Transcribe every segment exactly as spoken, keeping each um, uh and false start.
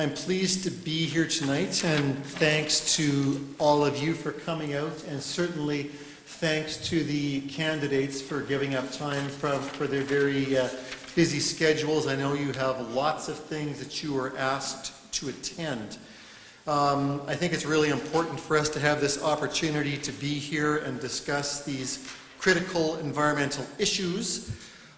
I'm pleased to be here tonight, and thanks to all of you for coming out, and certainly thanks to the candidates for giving up time from, for their very uh, busy schedules. I know you have lots of things that you were asked to attend. Um, I think it's really important for us to have this opportunity to be here and discuss these critical environmental issues.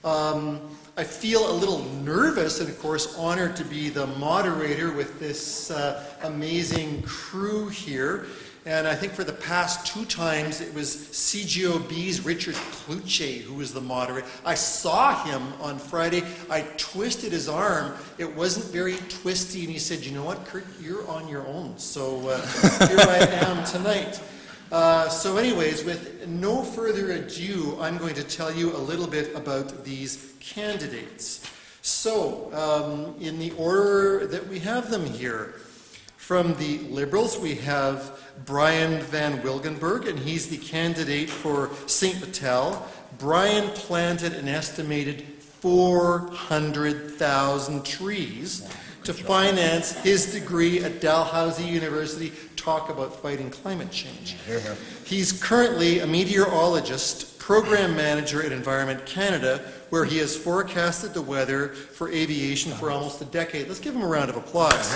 Um, I feel a little nervous and, of course, honored to be the moderator with this uh, amazing crew here. And I think for the past two times, it was C G O B's Richard Cluche who was the moderator. I saw him on Friday. I twisted his arm. It wasn't very twisty, and he said, you know what, Kurt, you're on your own. So uh, here I am tonight. Uh, so anyways, with no further ado, I'm going to tell you a little bit about these candidates. So, um, in the order that we have them here, from the Liberals, we have Bryan Van Wilgenburg, and he's the candidate for Saint Vital. Bryan planted an estimated four hundred thousand trees to finance his degree at Dalhousie University. Talk about fighting climate change. He's currently a meteorologist, program manager at Environment Canada, where he has forecasted the weather for aviation for almost a decade. Let's give him a round of applause.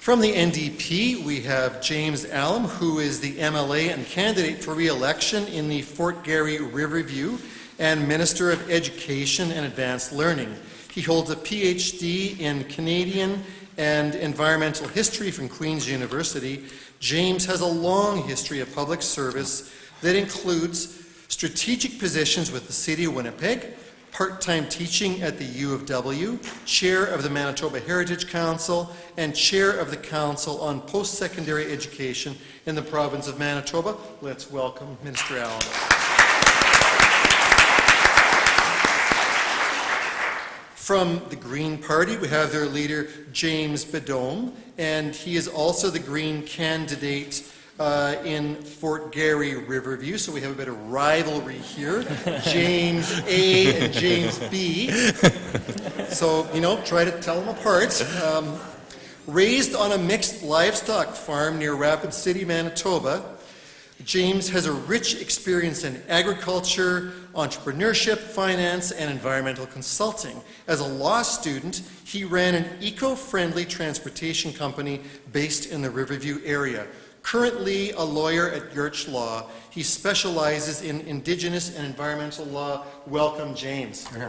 From the N D P, we have James Allum, who is the M L A and candidate for re-election in the Fort Garry Riverview and Minister of Education and Advanced Learning. He holds a P H D in Canadian and environmental history from Queen's University. James has a long history of public service that includes strategic positions with the City of Winnipeg, part-time teaching at the U of W, chair of the Manitoba Heritage Council, and chair of the Council on Post-Secondary Education in the province of Manitoba. Let's welcome Minister Allum. From the Green Party, we have their leader, James Beddome, and he is also the Green candidate uh, in Fort Garry Riverview, so we have a bit of rivalry here. James A and James B. So, you know, try to tell them apart. Um, raised on a mixed livestock farm near Rapid City, Manitoba, James has a rich experience in agriculture, entrepreneurship, finance, and environmental consulting. As a law student, he ran an eco-friendly transportation company based in the Riverview area. Currently a lawyer at Yurch Law, he specializes in Indigenous and environmental law. Welcome, James. Yeah.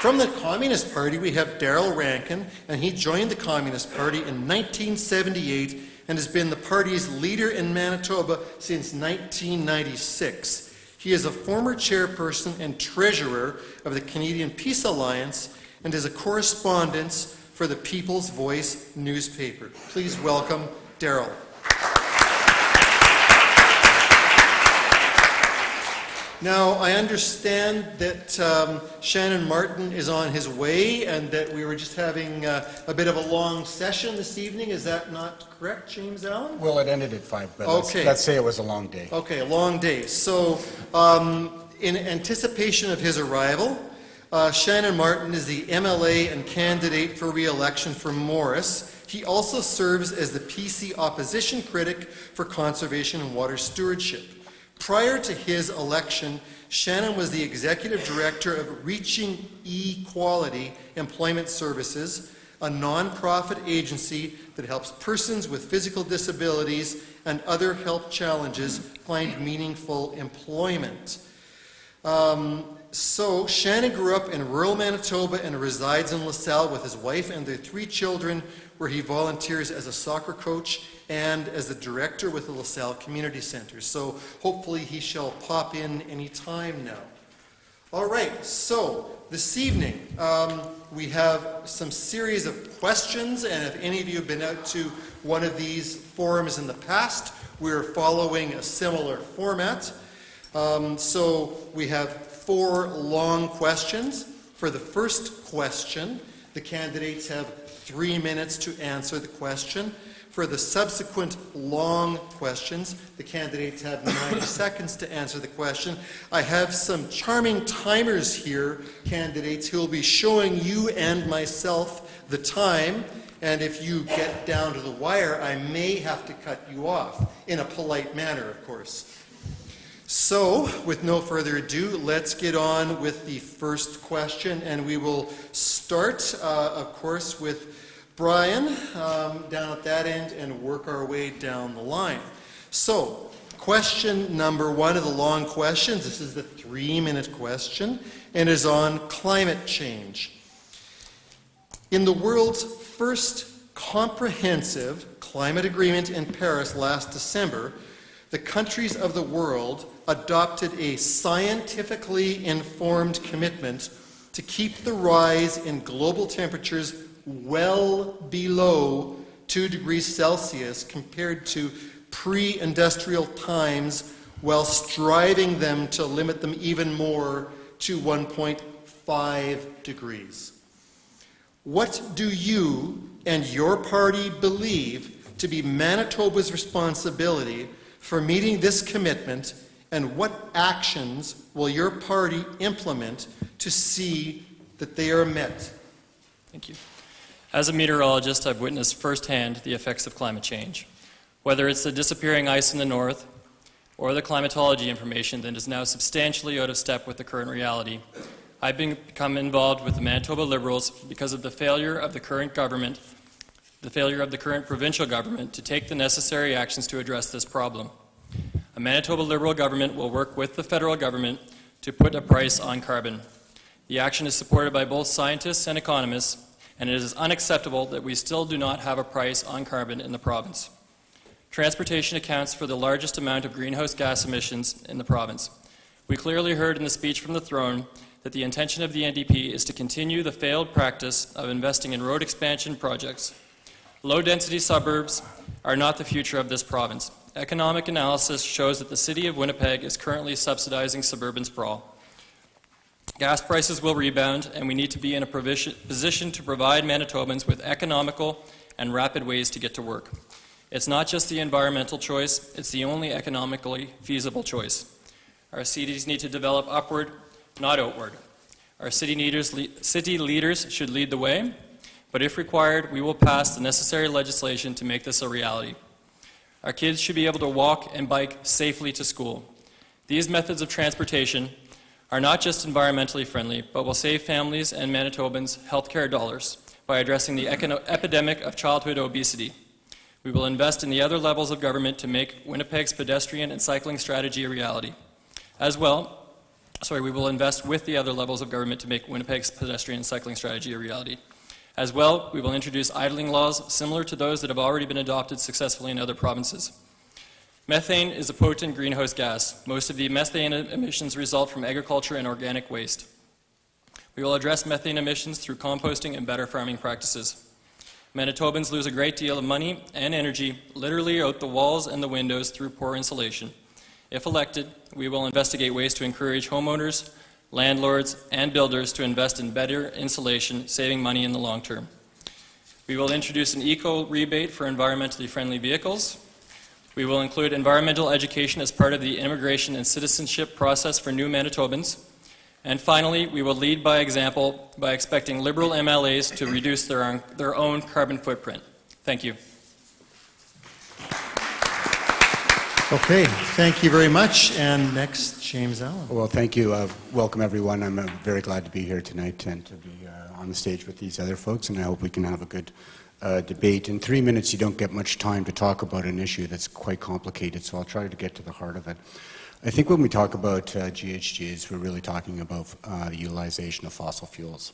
From the Communist Party, we have Darrel Rankin, and he joined the Communist Party in nineteen seventy-eight and has been the party's leader in Manitoba since nineteen ninety-six. He is a former chairperson and treasurer of the Canadian Peace Alliance and is a correspondent for the People's Voice newspaper. Please welcome Darrel. Now, I understand that um, Shannon Martin is on his way and that we were just having uh, a bit of a long session this evening. Is that not correct, James Allum? Well, it ended at five, but okay. let's, let's say it was a long day. Okay, a long day. So, um, in anticipation of his arrival, uh, Shannon Martin is the M L A and candidate for re-election for Morris. He also serves as the P C opposition critic for conservation and water stewardship. Prior to his election, Shannon was the executive director of Reaching Equality Employment Services, a nonprofit agency that helps persons with physical disabilities and other health challenges find meaningful employment. Um, so, Shannon grew up in rural Manitoba and resides in LaSalle with his wife and their three children, where he volunteers as a soccer coach and as the director with the LaSalle Community Center. So hopefully he shall pop in any time now. All right, so this evening um, we have some series of questions, and if any of you have been out to one of these forums in the past, we're following a similar format. Um, so we have four long questions. For the first question, the candidates have three minutes to answer the question. For the subsequent long questions, the candidates have ninety seconds to answer the question. I have some charming timers here, candidates, who will be showing you and myself the time. And if you get down to the wire, I may have to cut you off, in a polite manner, of course. So, with no further ado, let's get on with the first question, and we will start, uh, of course, with Bryan um, down at that end and work our way down the line. So, question number one of the long questions, this is the three-minute question, and is on climate change. In the world's first comprehensive climate agreement in Paris last December, the countries of the world adopted a scientifically informed commitment to keep the rise in global temperatures well below two degrees Celsius compared to pre-industrial times, while striving them to limit them even more to one point five degrees. What do you and your party believe to be Manitoba's responsibility for meeting this commitment, and what actions will your party implement to see that they are met? Thank you. As a meteorologist, I've witnessed firsthand the effects of climate change. Whether it's the disappearing ice in the north or the climatology information that is now substantially out of step with the current reality, I've become involved with the Manitoba Liberals because of the failure of the current government, the failure of the current provincial government to take the necessary actions to address this problem. A Manitoba Liberal government will work with the federal government to put a price on carbon. The action is supported by both scientists and economists, and it is unacceptable that we still do not have a price on carbon in the province. Transportation accounts for the largest amount of greenhouse gas emissions in the province. We clearly heard in the speech from the throne that the intention of the N D P is to continue the failed practice of investing in road expansion projects. Low-density suburbs are not the future of this province. Economic analysis shows that the city of Winnipeg is currently subsidizing suburban sprawl. Gas prices will rebound, and we need to be in a position to provide Manitobans with economical and rapid ways to get to work. It's not just the environmental choice, it's the only economically feasible choice. Our cities need to develop upward, not outward. Our city leaders, le city leaders should lead the way, but if required, we will pass the necessary legislation to make this a reality. Our kids should be able to walk and bike safely to school. These methods of transportation are not just environmentally friendly, but will save families and Manitobans healthcare dollars by addressing the epidemic of childhood obesity. We will invest in the other levels of government to make Winnipeg's pedestrian and cycling strategy a reality. As well, Sorry, we will invest with the other levels of government to make Winnipeg's pedestrian cycling strategy a reality. As well, we will introduce idling laws similar to those that have already been adopted successfully in other provinces. Methane is a potent greenhouse gas. Most of the methane emissions result from agriculture and organic waste. We will address methane emissions through composting and better farming practices. Manitobans lose a great deal of money and energy, literally out the walls and the windows through poor insulation. If elected, we will investigate ways to encourage homeowners, landlords, and builders to invest in better insulation, saving money in the long term. We will introduce an eco rebate for environmentally friendly vehicles. We will include environmental education as part of the immigration and citizenship process for new Manitobans. And finally, we will lead by example by expecting Liberal M L As to reduce their own, their own carbon footprint. Thank you. Okay, thank you very much. And next, James Allum. Well, thank you. Uh, welcome, everyone. I'm uh, very glad to be here tonight and to be uh, on the stage with these other folks, and I hope we can have a good uh, debate. In three minutes, you don't get much time to talk about an issue that's quite complicated, so I'll try to get to the heart of it. I think when we talk about uh, G H Gs, we're really talking about uh, the utilization of fossil fuels.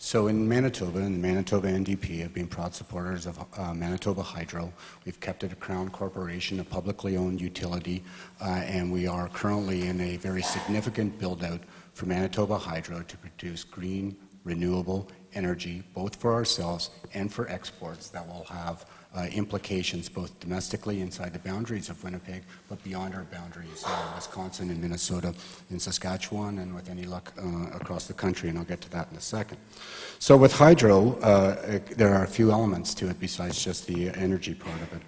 So in Manitoba, and the Manitoba N D P have been proud supporters of uh, Manitoba Hydro. We've kept it a Crown Corporation, a publicly owned utility, uh, and we are currently in a very significant build-out for Manitoba Hydro to produce green, renewable energy, both for ourselves and for exports that will have uh, implications both domestically inside the boundaries of Winnipeg, but beyond our boundaries, uh, Wisconsin and Minnesota and Saskatchewan, and with any luck uh, across the country, and I'll get to that in a second. So with hydro, uh, there are a few elements to it besides just the energy part of it.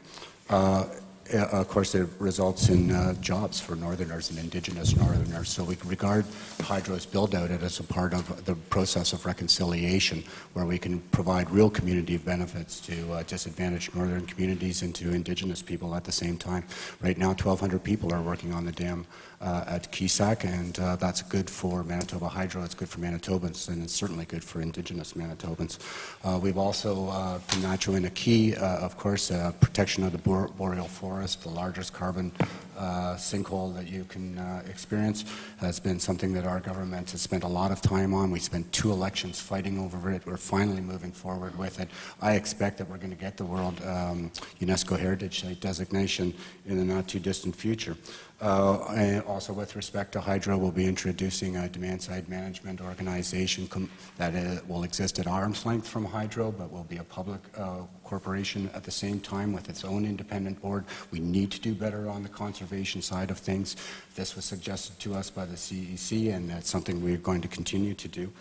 Uh, Uh, of course, it results in uh, jobs for Northerners and Indigenous Northerners, so we regard hydro's build-out as a part of the process of reconciliation, where we can provide real community benefits to uh, disadvantaged Northern communities and to Indigenous people at the same time. Right now, twelve hundred people are working on the dam uh, at Keesack, and uh, that's good for Manitoba Hydro, it's good for Manitobans, and it's certainly good for Indigenous Manitobans. Uh, we've also, uh, to Nacho in a key, uh, of course, uh, protection of the boreal forest, the largest carbon uh, sinkhole that you can uh, experience, has been something that our government has spent a lot of time on. We spent two elections fighting over it. We're finally moving forward with it. I expect that we're going to get the World um, UNESCO Heritage Site designation in the not-too-distant future. Uh, and also with respect to hydro, we'll be introducing a demand-side management organization that is, will exist at arm's length from hydro, but will be a public uh, corporation at the same time with its own independent board. We need to do better on the conservation side of things. This was suggested to us by the C E C, and that's something we're going to continue to do.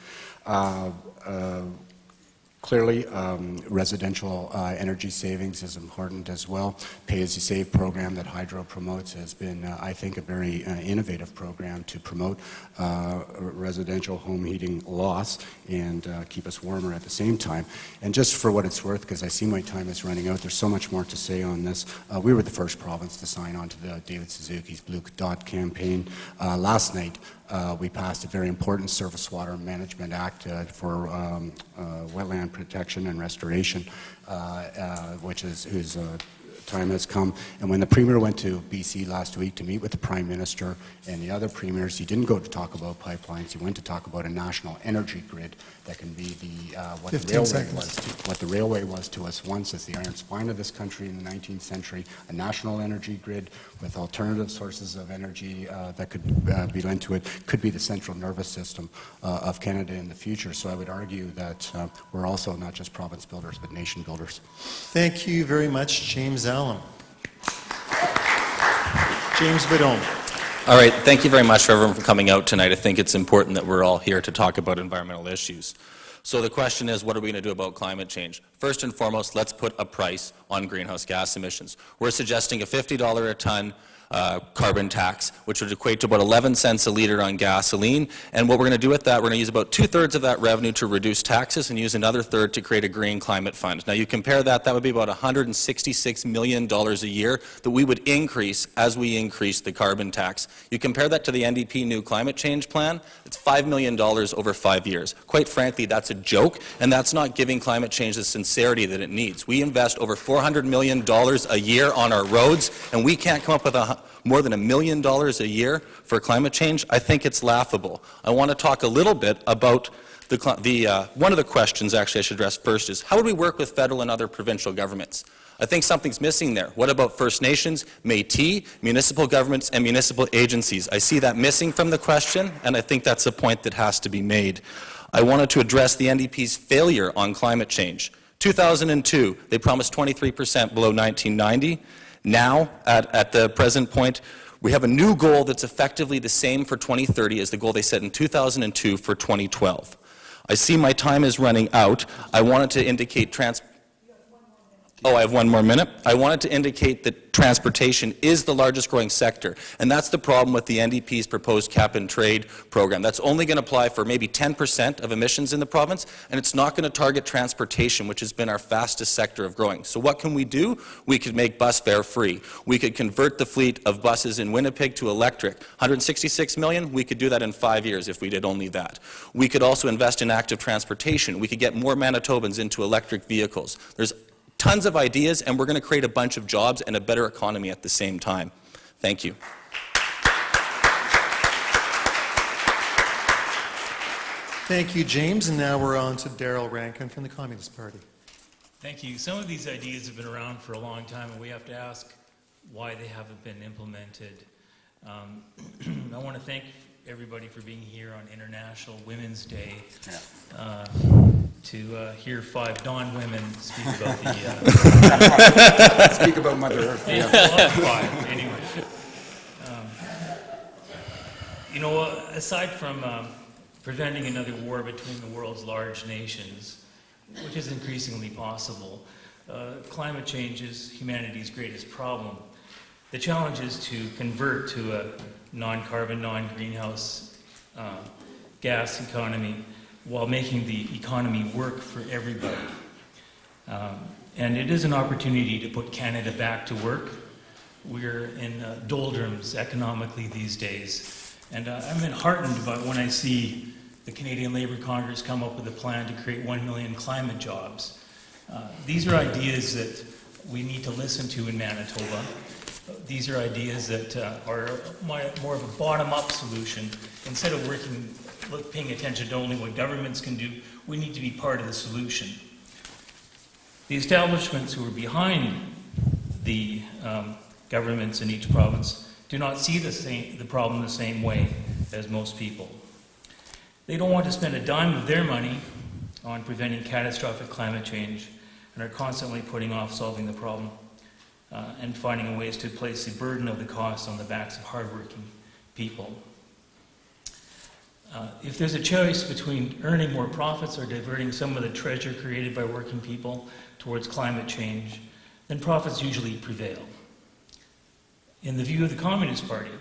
Uh, uh, Clearly, um, residential uh, energy savings is important as well. Pay-as-you-save program that Hydro promotes has been, uh, I think, a very uh, innovative program to promote uh, residential home heating loss and uh, keep us warmer at the same time. And just for what it's worth, because I see my time is running out, there's so much more to say on this. Uh, we were the first province to sign on to the David Suzuki's Blue Dot campaign uh, last night. Uh, we passed a very important Surface Water Management Act uh, for um, uh, wetland protection and restoration, uh, uh, which is whose uh, time has come. And when the Premier went to B C last week to meet with the Prime Minister and the other Premiers, he didn't go to talk about pipelines, he went to talk about a national energy grid that can be the, uh, what, the railway was to, what the railway was to us once as the iron spine of this country in the nineteenth century, a national energy grid with alternative sources of energy uh, that could uh, be lent to it, could be the central nervous system uh, of Canada in the future. So I would argue that uh, we're also not just province builders, but nation builders. Thank you very much, James Allum. James Beddome. All right, thank you very much for everyone for coming out tonight. I think it's important that we're all here to talk about environmental issues. So the question is, what are we going to do about climate change? First and foremost, let's put a price on greenhouse gas emissions. We're suggesting a fifty dollars a ton uh, carbon tax, which would equate to about eleven cents a litre on gasoline. And what we're going to do with that, we're going to use about two-thirds of that revenue to reduce taxes and use another third to create a green climate fund. Now you compare that, that would be about one hundred sixty-six million dollars a year that we would increase as we increase the carbon tax. You compare that to the N D P new climate change plan, it's five million dollars over five years. Quite frankly, that's a joke, and that's not giving climate change the sincerity that it needs. We invest over four hundred million dollars a year on our roads, and we can't come up with a, more than a million dollars a year for climate change. I think it's laughable. I want to talk a little bit about the, the uh, one of the questions actually I should address first is, how would we work with federal and other provincial governments? I think something's missing there. What about First Nations, Métis, municipal governments, and municipal agencies? I see that missing from the question, and I think that's a point that has to be made. I wanted to address the N D P's failure on climate change. two thousand two, they promised twenty-three percent below nineteen ninety. Now, at, at the present point, we have a new goal that's effectively the same for twenty thirty as the goal they set in two thousand two for twenty twelve. I see my time is running out. I wanted to indicate trans- Oh, I have one more minute. I wanted to indicate that transportation is the largest growing sector, and that's the problem with the N D P's proposed cap-and-trade program. That's only going to apply for maybe ten percent of emissions in the province, and it's not going to target transportation, which has been our fastest sector of growing. So what can we do? We could make bus fare free. We could convert the fleet of buses in Winnipeg to electric. one hundred sixty-six million dollars, we could do that in five years if we did only that. We could also invest in active transportation. We could get more Manitobans into electric vehicles. There's tons of ideas, and we're going to create a bunch of jobs and a better economy at the same time. Thank you. Thank you, James. And now we're on to Darrel Rankin from the Communist Party. Thank you. Some of these ideas have been around for a long time, and we have to ask why they haven't been implemented. Um, I want to thank everybody for being here on International Women's Day. Uh, to uh, hear five non-women speak about the... Uh, speak about Mother Earth. Yeah. Five, anyway. Um, you know, aside from um, preventing another war between the world's large nations, which is increasingly possible, uh, climate change is humanity's greatest problem. The challenge is to convert to a non-carbon, non-greenhouse uh, gas economy while making the economy work for everybody. Um, and it is an opportunity to put Canada back to work. We're in uh, doldrums economically these days. And uh, I'm heartened by when I see the Canadian Labour Congress come up with a plan to create one million climate jobs. Uh, these are ideas that we need to listen to in Manitoba. These are ideas that uh, are more of a bottom-up solution. Instead of working, paying attention to only what governments can do, we need to be part of the solution. The establishments who are behind the um, governments in each province do not see the, same, the problem the same way as most people. They don't want to spend a dime of their money on preventing catastrophic climate change and are constantly putting off solving the problem. Uh, and finding ways to place the burden of the cost on the backs of hardworking people. Uh, if there's a choice between earning more profits or diverting some of the treasure created by working people towards climate change, then profits usually prevail. In the view of the Communist Party,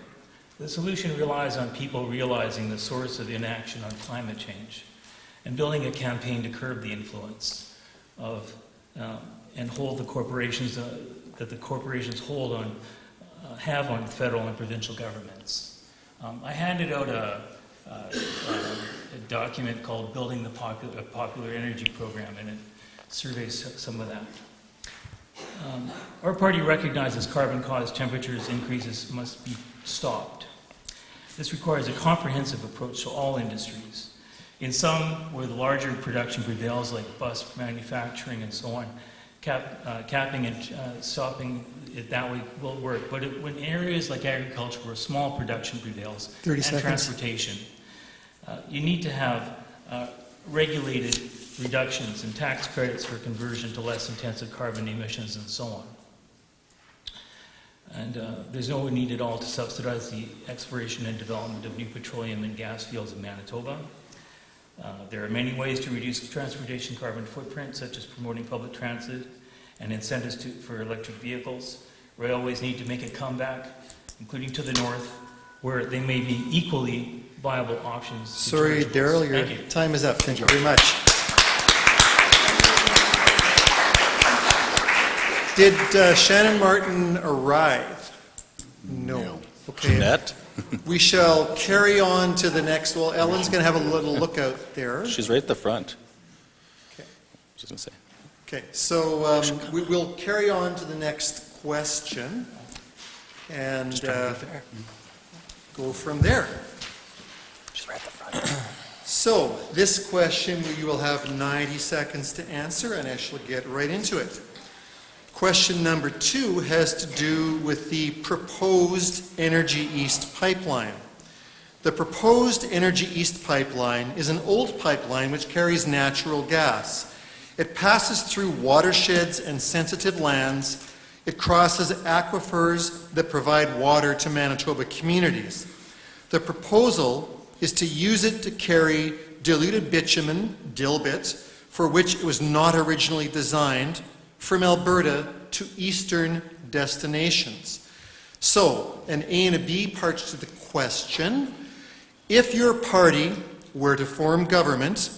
the solution relies on people realizing the source of inaction on climate change and building a campaign to curb the influence of uh, and hold the corporations uh, that the corporations hold on, uh, have on federal and provincial governments. Um, I handed out a, a, a document called Building the Popular, Popular Energy Program, and it surveys some of that. Um, our party recognizes carbon-caused temperatures increases must be stopped. This requires a comprehensive approach to all industries. In some, where the larger production prevails, like bus manufacturing and so on, Cap, uh, capping and uh, stopping it that way will work. But it, when areas like agriculture where small production prevails and seconds. transportation, uh, you need to have uh, regulated reductions and tax credits for conversion to less intensive carbon emissions and so on. And uh, there's no need at all to subsidize the exploration and development of new petroleum and gas fields in Manitoba. Uh, there are many ways to reduce transportation carbon footprint, such as promoting public transit and incentives to, for electric vehicles. Railways need to make a comeback, including to the north, where they may be equally viable options. Sorry, Darrel, your you. time is up. Thank you very much. Did uh, Shannon Martin arrive? No. no. Okay. Jeanette? We shall carry on to the next. Well, Ellen's going to have a little look out there. She's right at the front. Okay. I was going to say. Okay, so um, we will carry on to the next question and uh, go from there. She's right at the front. So this question you will have ninety seconds to answer, and I shall get right into it. Question number two has to do with the proposed Energy East pipeline. The proposed Energy East pipeline is an old pipeline which carries natural gas. It passes through watersheds and sensitive lands. It crosses aquifers that provide water to Manitoba communities. The proposal is to use it to carry diluted bitumen, dilbit, for which it was not originally designed, from Alberta to eastern destinations. So, an A and a B parts to the question. If your party were to form government,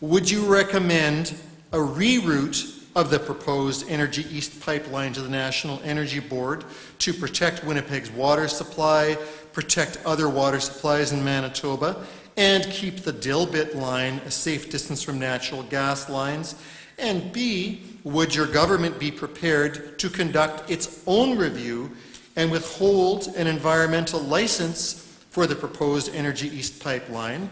would you recommend a reroute of the proposed Energy East pipeline to the National Energy Board to protect Winnipeg's water supply, protect other water supplies in Manitoba, and keep the Dilbit line a safe distance from natural gas lines? And B, would your government be prepared to conduct its own review and withhold an environmental license for the proposed Energy East pipeline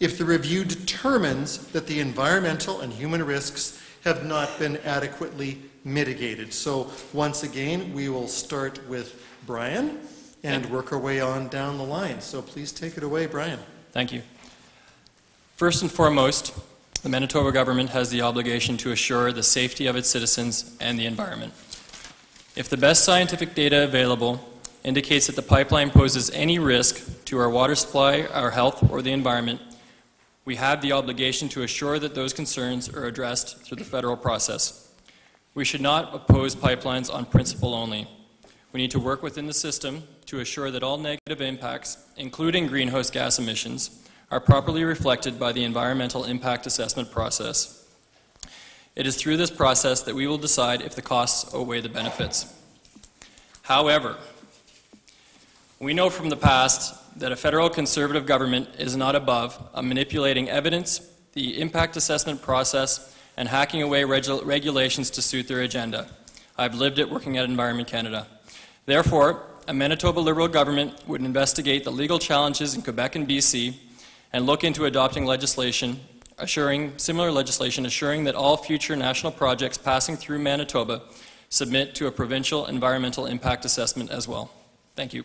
if the review determines that the environmental and human risks have not been adequately mitigated? So once again, we will start with Bryan and work our way on down the line. So please take it away, Bryan. Thank you. First and foremost, The Manitoba government has the obligation to assure the safety of its citizens and the environment. If the best scientific data available indicates that the pipeline poses any risk to our water supply, our health, or the environment, we have the obligation to assure that those concerns are addressed through the federal process. We should not oppose pipelines on principle only. We need to work within the system to assure that all negative impacts, including greenhouse gas emissions, are properly reflected by the environmental impact assessment process. It is through this process that we will decide if the costs outweigh the benefits. However, we know from the past that a federal Conservative government is not above a manipulating evidence, the impact assessment process, and hacking away regu regulations to suit their agenda. I've lived it working at Environment Canada. Therefore, a Manitoba Liberal government would investigate the legal challenges in Quebec and B C and look into adopting legislation, assuring, similar legislation assuring that all future national projects passing through Manitoba submit to a provincial environmental impact assessment as well. Thank you.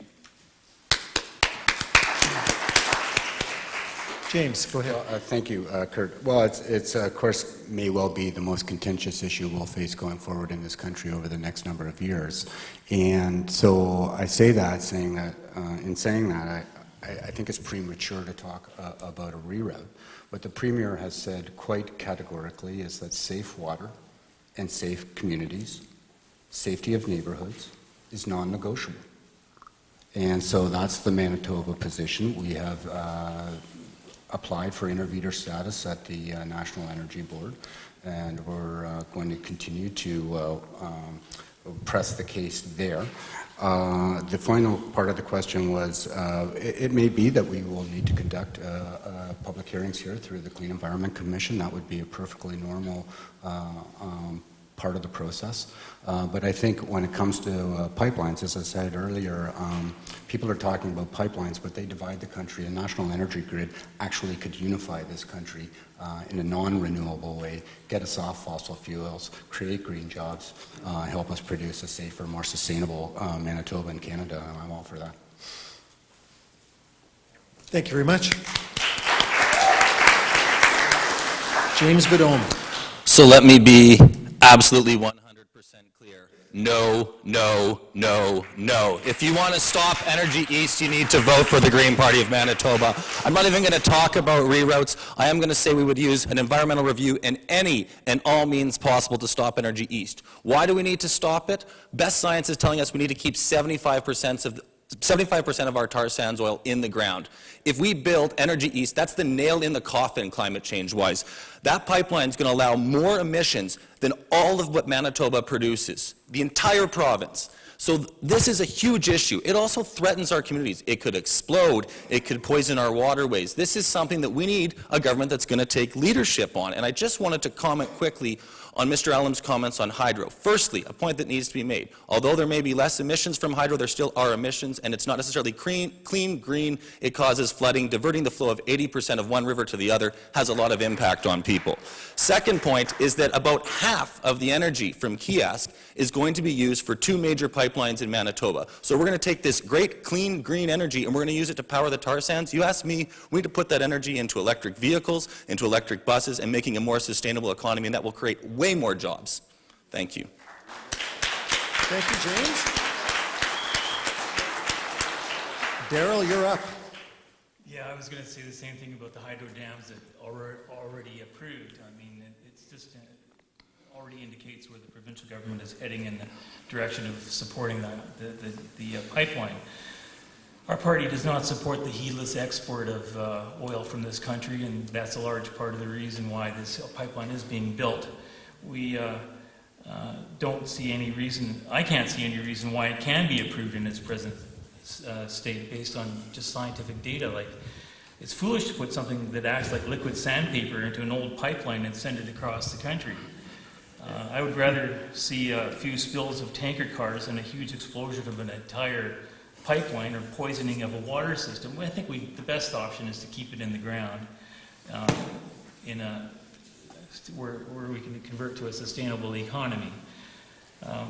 James, go ahead. Well, uh, thank you, uh, Kurt. Well, it's, it's uh, of course, may well be the most contentious issue we'll face going forward in this country over the next number of years. And so I say that, saying that, uh, in saying that, I, I think it's premature to talk uh, about a reroute. What the Premier has said quite categorically is that safe water and safe communities, safety of neighborhoods, is non-negotiable. And so that's the Manitoba position. We have uh, applied for intervenor status at the uh, National Energy Board, and we're uh, going to continue to uh, um, press the case there. Uh, the final part of the question was, uh, it, it may be that we will need to conduct uh, uh, public hearings here through the Clean Environment Commission. That would be a perfectly normal uh, um, part of the process. Uh, but I think when it comes to uh, pipelines, as I said earlier, um, people are talking about pipelines, but they divide the country. A national energy grid actually could unify this country uh, in a non-renewable way, get us off fossil fuels, create green jobs, uh, help us produce a safer, more sustainable uh, Manitoba and Canada. I'm all for that. Thank you very much. James Beddome. So let me be absolutely one hundred percent clear. No, no, no, no. If you want to stop Energy East, you need to vote for the Green Party of Manitoba. I'm not even going to talk about reroutes. I am going to say we would use an environmental review in any and all means possible to stop Energy East. Why do we need to stop it? Best science is telling us we need to keep seventy-five percent of the seventy-five percent of our tar sands oil in the ground. If we build Energy East, that's the nail in the coffin climate change-wise. That pipeline is going to allow more emissions than all of what Manitoba produces, the entire province. So th this is a huge issue. It also threatens our communities. It could explode. It could poison our waterways. This is something that we need a government that's going to take leadership on. And I just wanted to comment quickly on Mister Allum's comments on hydro. Firstly, a point that needs to be made. Although there may be less emissions from hydro, there still are emissions, and it's not necessarily clean, clean green. It causes flooding. Diverting the flow of eighty percent of one river to the other has a lot of impact on people. Second point is that about half of the energy from Kiosk is going to be used for two major pipelines in Manitoba. So we're going to take this great clean green energy and we're going to use it to power the tar sands. You asked me, we need to put that energy into electric vehicles, into electric buses, and making a more sustainable economy, and that will create way Way more jobs. Thank you. Thank you, James. Darrel, you're up. Yeah, I was going to say the same thing about the hydro dams that are already approved. I mean, it's just it already indicates where the provincial government is heading in the direction of supporting the the, the, the uh, pipeline. Our party does not support the heedless export of uh, oil from this country, and that's a large part of the reason why this pipeline is being built. We uh, uh, don't see any reason, I can't see any reason why it can be approved in its present uh, state based on just scientific data. Like, it's foolish to put something that acts like liquid sandpaper into an old pipeline and send it across the country. Uh, I would rather see a few spills of tanker cars than a huge explosion of an entire pipeline or poisoning of a water system. I think we, the best option is to keep it in the ground um, in a Where, where we can convert to a sustainable economy. Um,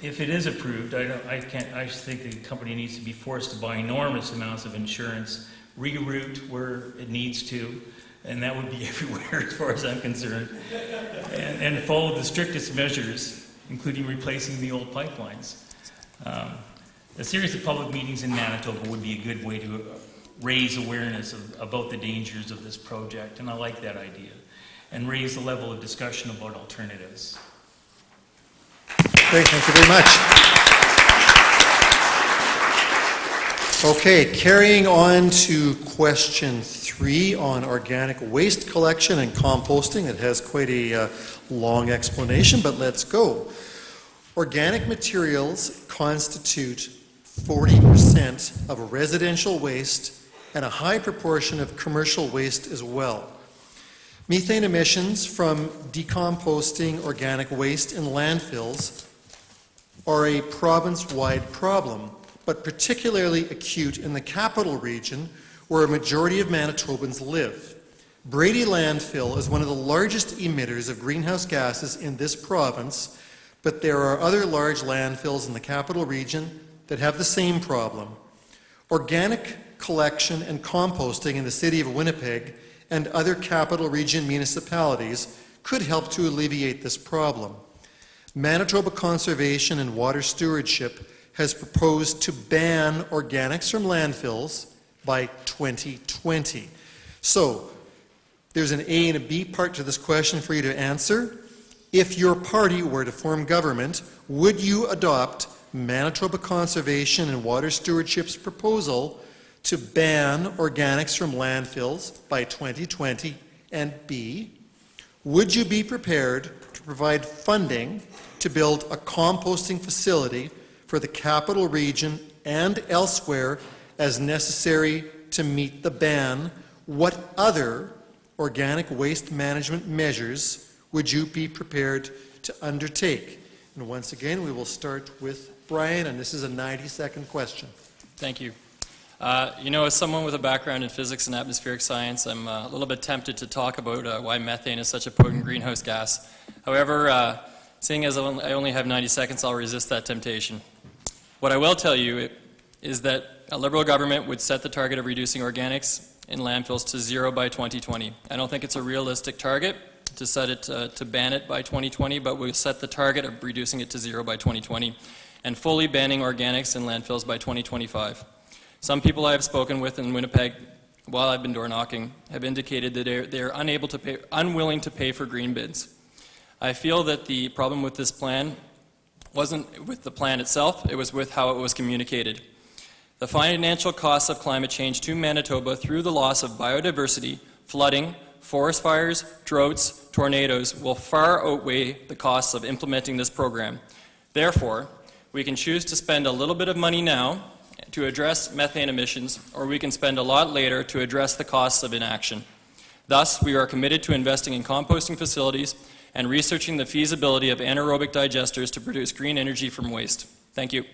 if it is approved, I, don't, I, can't, I think the company needs to be forced to buy enormous amounts of insurance, reroute where it needs to, and that would be everywhere as far as I'm concerned, and, and follow the strictest measures, including replacing the old pipelines. Um, a series of public meetings in Manitoba would be a good way to raise awareness of, about the dangers of this project, and I like that idea, and raise the level of discussion about alternatives. Great, thank you very much. Okay, carrying on to question three on organic waste collection and composting. It has quite a uh, long explanation, but let's go. Organic materials constitute forty percent of residential waste and a high proportion of commercial waste as well. Methane emissions from decomposting organic waste in landfills are a province-wide problem, but particularly acute in the capital region where a majority of Manitobans live. Brady Landfill is one of the largest emitters of greenhouse gases in this province, but there are other large landfills in the capital region that have the same problem. Organic collection and composting in the city of Winnipeg and other capital region municipalities could help to alleviate this problem. Manitoba Conservation and Water Stewardship has proposed to ban organics from landfills by twenty twenty. So there's an A and a B part to this question for you to answer. If your party were to form government, would you adopt Manitoba Conservation and Water Stewardship's proposal to ban organics from landfills by twenty twenty, and B, would you be prepared to provide funding to build a composting facility for the capital region and elsewhere as necessary to meet the ban? What other organic waste management measures would you be prepared to undertake? And once again, we will start with Bryan, and this is a ninety second question. Thank you. Uh, you know, as someone with a background in physics and atmospheric science, I'm uh, a little bit tempted to talk about uh, why methane is such a potent greenhouse gas. However, uh, seeing as I only have ninety seconds, I'll resist that temptation. What I will tell you is that a Liberal government would set the target of reducing organics in landfills to zero by twenty twenty. I don't think it's a realistic target to set it uh, to ban it by twenty twenty, but we'll set the target of reducing it to zero by twenty twenty and fully banning organics in landfills by twenty twenty-five. Some people I have spoken with in Winnipeg while I've been door knocking have indicated that they're, they're unable to pay, unwilling to pay for green bids. I feel that the problem with this plan wasn't with the plan itself, it was with how it was communicated. The financial costs of climate change to Manitoba through the loss of biodiversity, flooding, forest fires, droughts, tornadoes will far outweigh the costs of implementing this program. Therefore, we can choose to spend a little bit of money now to address methane emissions, or we can spend a lot later to address the costs of inaction. Thus, we are committed to investing in composting facilities and researching the feasibility of anaerobic digesters to produce green energy from waste. Thank you.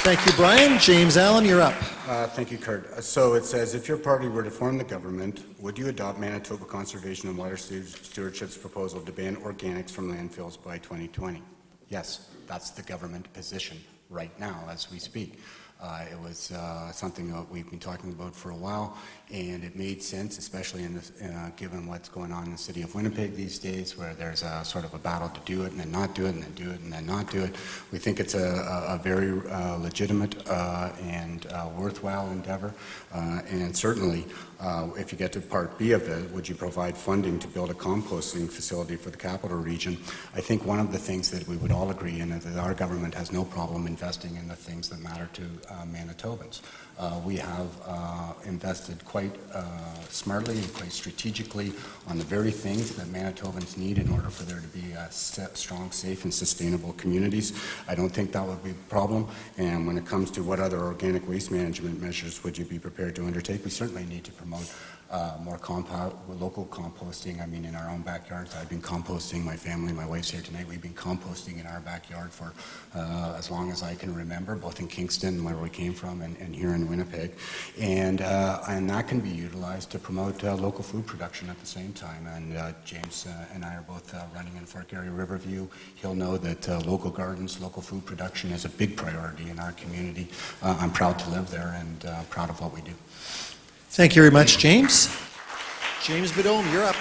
Thank you, Bryan. James Allum, you're up. Uh, thank you, Kurt. So it says, if your party were to form the government, would you adopt Manitoba Conservation and Water Stewardship's proposal to ban organics from landfills by twenty twenty? Yes. That's the government position right now as we speak. Uh, it was uh, something that we've been talking about for a while, and it made sense, especially in this, uh, given what's going on in the city of Winnipeg these days, where there's a sort of a battle to do it and then not do it and then do it and then not do it. We think it's a, a, a very uh, legitimate uh, and uh, worthwhile endeavor, uh, and certainly uh, if you get to part B of it, would you provide funding to build a composting facility for the capital region? I think one of the things that we would all agree in is that our government has no problem investing in the things that matter to Uh, Manitobans. Uh, we have uh, invested quite uh, smartly and quite strategically on the very things that Manitobans need in order for there to be uh, strong, safe, and sustainable communities. I don't think that would be a problem. And when it comes to what other organic waste management measures would you be prepared to undertake, we certainly need to promote Uh, more compo local composting. I mean, in our own backyards, I've been composting. My family, my wife's here tonight, we've been composting in our backyard for uh, as long as I can remember, both in Kingston, where we came from, and, and here in Winnipeg. And, uh, and that can be utilized to promote uh, local food production at the same time. And uh, James uh, and I are both uh, running in Fort Garry Riverview. He'll know that uh, local gardens, local food production is a big priority in our community. Uh, I'm proud to live there and uh, proud of what we do. Thank you very much, James. James Beddome, you're up.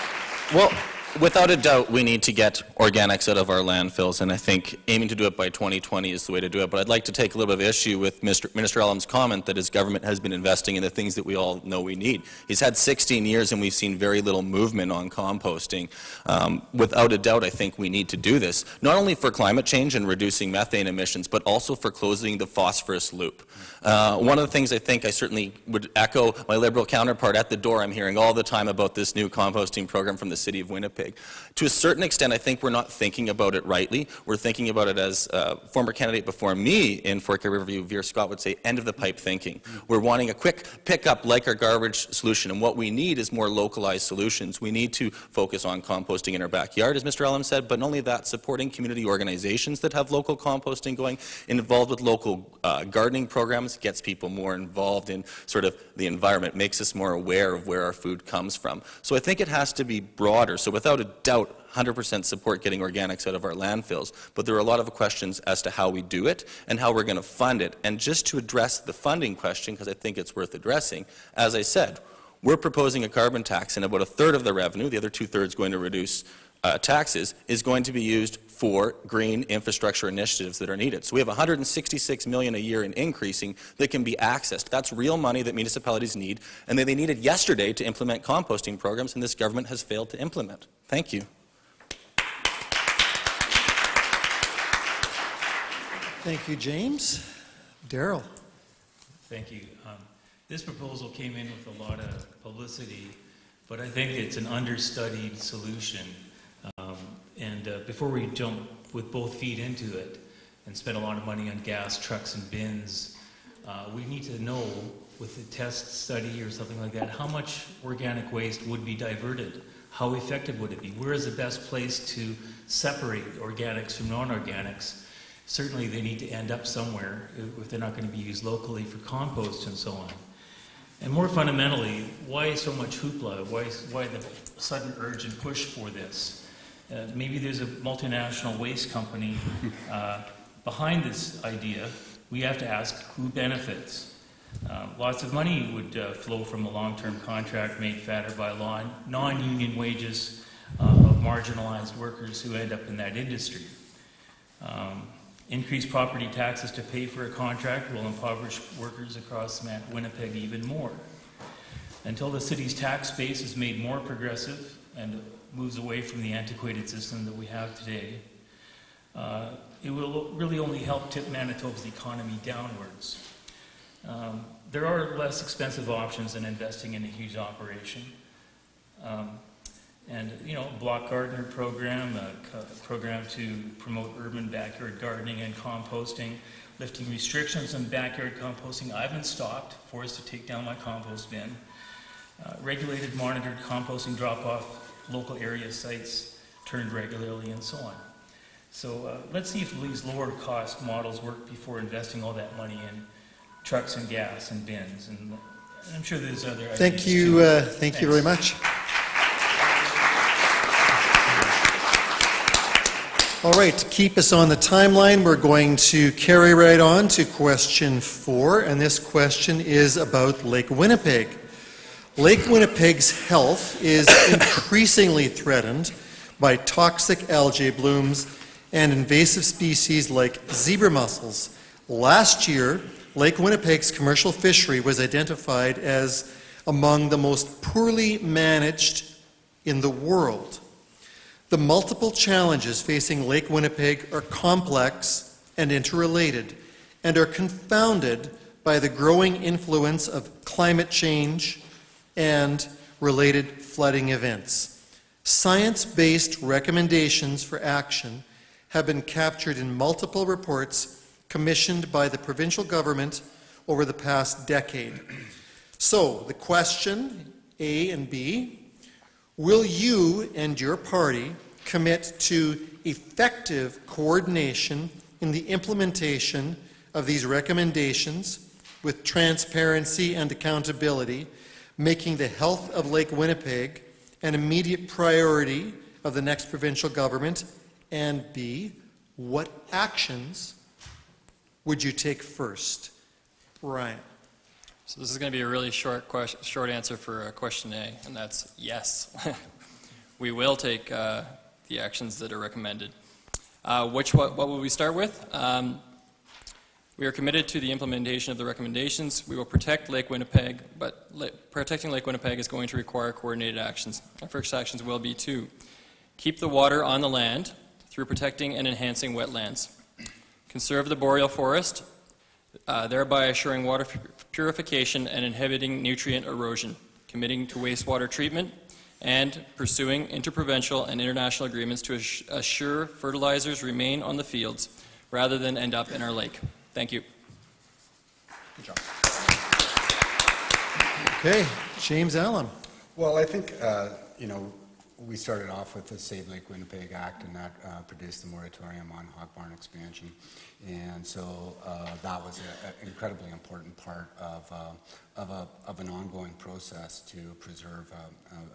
Well, without a doubt, we need to get organics out of our landfills, and I think aiming to do it by twenty twenty is the way to do it. But I'd like to take a little bit of issue with Mister Minister Allum's comment that his government has been investing in the things that we all know we need. He's had sixteen years, and we've seen very little movement on composting. Um, without a doubt, I think we need to do this, not only for climate change and reducing methane emissions, but also for closing the phosphorus loop. Uh, one of the things I think I certainly would echo my Liberal counterpart at the door. I'm hearing all the time about this new composting program from the City of Winnipeg. To a certain extent, I think we're not thinking about it rightly. We're thinking about it as uh, former candidate before me in Fort Garry Riverview, Veer Scott, would say, end of the pipe thinking. We're wanting a quick pickup like our garbage solution, and what we need is more localized solutions. We need to focus on composting in our backyard, as Mister Allum said, but not only that, supporting community organizations that have local composting going, involved with local uh, gardening programs, gets people more involved in sort of the environment, makes us more aware of where our food comes from. So I think it has to be broader. So without a doubt, one hundred percent support getting organics out of our landfills, but there are a lot of questions as to how we do it and how we're going to fund it. And just to address the funding question, because I think it's worth addressing, as I said, we're proposing a carbon tax, and about a third of the revenue, the other two-thirds going to reduce uh, taxes, is going to be used for green infrastructure initiatives that are needed. So we have one hundred sixty-six million dollars a year in increasing that can be accessed. That's real money that municipalities need, and that they needed yesterday to implement composting programs, and this government has failed to implement. Thank you. Thank you, James. Darrel. Thank you. Um, this proposal came in with a lot of publicity, but I think it's an understudied solution. Um, and uh, before we jump with both feet into it and spend a lot of money on gas, trucks, and bins, uh, we need to know with a test study or something like that, how much organic waste would be diverted? How effective would it be? Where is the best place to separate organics from non-organics? Certainly they need to end up somewhere if they're not going to be used locally for compost and so on. And more fundamentally, why so much hoopla? Why, why the sudden urge and push for this? Uh, maybe there's a multinational waste company uh, behind this idea. We have to ask who benefits. Uh, lots of money would uh, flow from a long-term contract made fatter by law, non-union wages uh, of marginalized workers who end up in that industry. Um, increased property taxes to pay for a contract will impoverish workers across Winnipeg even more. Until the city's tax base is made more progressive and moves away from the antiquated system that we have today, uh, it will really only help tip Manitoba's economy downwards. Um, there are less expensive options than investing in a huge operation. Um, and, you know, block gardener program, a, a program to promote urban backyard gardening and composting, lifting restrictions on backyard composting. I've been stopped, forced to take down my compost bin. Uh, regulated, monitored composting drop-off local area sites turned regularly and so on. So uh, let's see if these lower cost models work before investing all that money in trucks and gas and bins. And I'm sure there's other ideas. Thank you. Uh, thank Thanks. you very much. All right, to keep us on the timeline, we're going to carry right on to question four. And this question is about Lake Winnipeg. Lake Winnipeg's health is increasingly threatened by toxic algae blooms and invasive species like zebra mussels. Last year, Lake Winnipeg's commercial fishery was identified as among the most poorly managed in the world. The multiple challenges facing Lake Winnipeg are complex and interrelated, and are confounded by the growing influence of climate change and related flooding events. Science-based recommendations for action have been captured in multiple reports commissioned by the provincial government over the past decade. So the question, A and B, will you and your party commit to effective coordination in the implementation of these recommendations with transparency and accountability, making the health of Lake Winnipeg an immediate priority of the next provincial government? And B, what actions would you take first? Bryan. So this is going to be a really short question, short answer for uh, question A, and that's yes. We will take uh, the actions that are recommended. Uh, which what, what will we start with? Um, we are committed to the implementation of the recommendations. We will protect Lake Winnipeg, but li protecting Lake Winnipeg is going to require coordinated actions. Our first actions will be to keep the water on the land through protecting and enhancing wetlands, conserve the boreal forest, Uh, thereby assuring water purification and inhibiting nutrient erosion, committing to wastewater treatment, and pursuing interprovincial and international agreements to assure fertilizers remain on the fields rather than end up in our lake. Thank you. Good job. Okay, James Allum. Well, I think, uh, you know, we started off with the Save Lake Winnipeg Act, and that uh, produced the moratorium on hog barn expansion. And so uh, that was an incredibly important part of, uh, of, a, of an ongoing process to preserve a,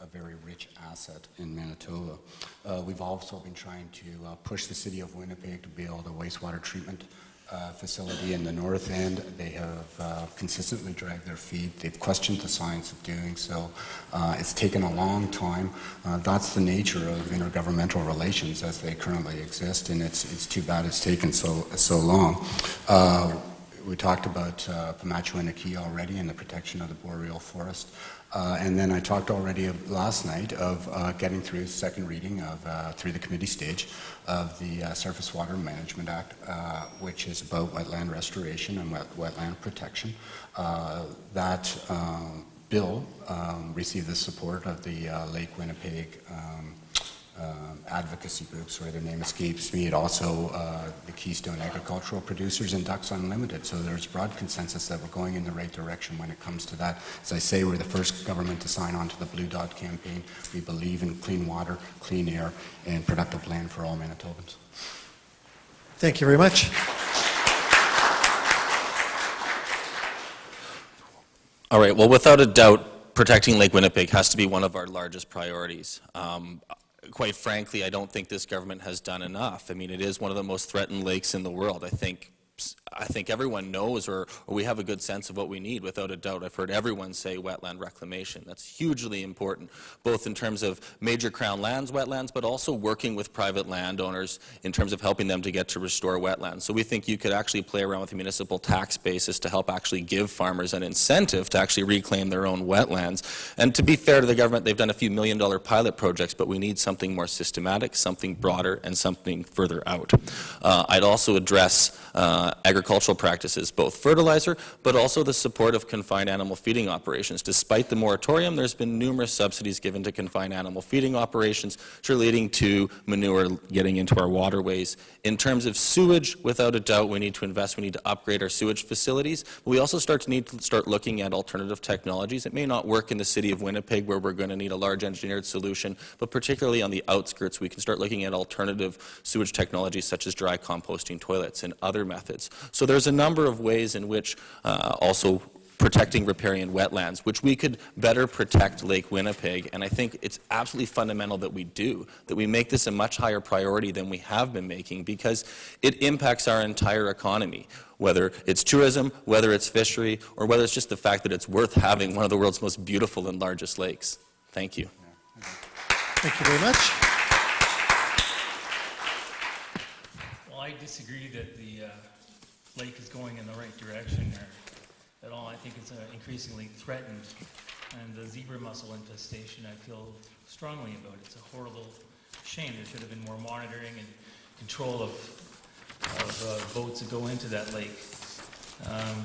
a, a very rich asset in Manitoba. Uh, we've also been trying to uh, push the city of Winnipeg to build a wastewater treatment Uh, facility in the north end. They have uh, consistently dragged their feet. They've questioned the science of doing so. Uh, it's taken a long time. Uh, that's the nature of intergovernmental relations as they currently exist, and it's it's too bad it's taken so so long. Uh, we talked about uh, Pemachewinaki already and the protection of the boreal forest. Uh, and then I talked already of last night of uh, getting through second reading of, uh, through the committee stage of the uh, Surface Water Management Act, uh, which is about wetland restoration and wet, wetland protection. Uh, that um, bill um, received the support of the uh, Lake Winnipeg um, Um, advocacy groups, where their name escapes me. It also uh, the Keystone Agricultural Producers and Ducks Unlimited. So there's broad consensus that we're going in the right direction when it comes to that. As I say, we're the first government to sign on to the Blue Dot campaign. We believe in clean water, clean air, and productive land for all Manitobans. Thank you very much. All right. Well, without a doubt, protecting Lake Winnipeg has to be one of our largest priorities. Um, Quite frankly, I don't think this government has done enough. I mean, it is one of the most threatened lakes in the world. I think, I think everyone knows, or, or we have a good sense of what we need, without a doubt. I've heard everyone say wetland reclamation. That's hugely important, both in terms of major crown lands, wetlands, but also working with private landowners in terms of helping them to get to restore wetlands. So we think you could actually play around with the municipal tax basis to help actually give farmers an incentive to actually reclaim their own wetlands. And to be fair to the government, they've done a few million dollar pilot projects, but we need something more systematic, something broader, and something further out. Uh, I'd also address uh, agricultural practices, both fertilizer, but also the support of confined animal feeding operations. Despite the moratorium, there's been numerous subsidies given to confined animal feeding operations, which are leading to manure getting into our waterways. In terms of sewage, without a doubt, we need to invest. We need to upgrade our sewage facilities. But we also start to need to start looking at alternative technologies. It may not work in the city of Winnipeg, where we're going to need a large engineered solution, but particularly on the outskirts, we can start looking at alternative sewage technologies such as dry composting toilets and other methods. So there's a number of ways in which uh, also protecting riparian wetlands, which we could better protect Lake Winnipeg. And I think it's absolutely fundamental that we do, that we make this a much higher priority than we have been making, because it impacts our entire economy, whether it's tourism, whether it's fishery, or whether it's just the fact that it's worth having one of the world's most beautiful and largest lakes. Thank you. Thank you very much. Well, I disagree that the uh lake is going in the right direction or at all. I think it's uh, increasingly threatened, and the zebra mussel infestation, I feel strongly about. It's a horrible shame. There should have been more monitoring and control of, of uh, boats that go into that lake. Um,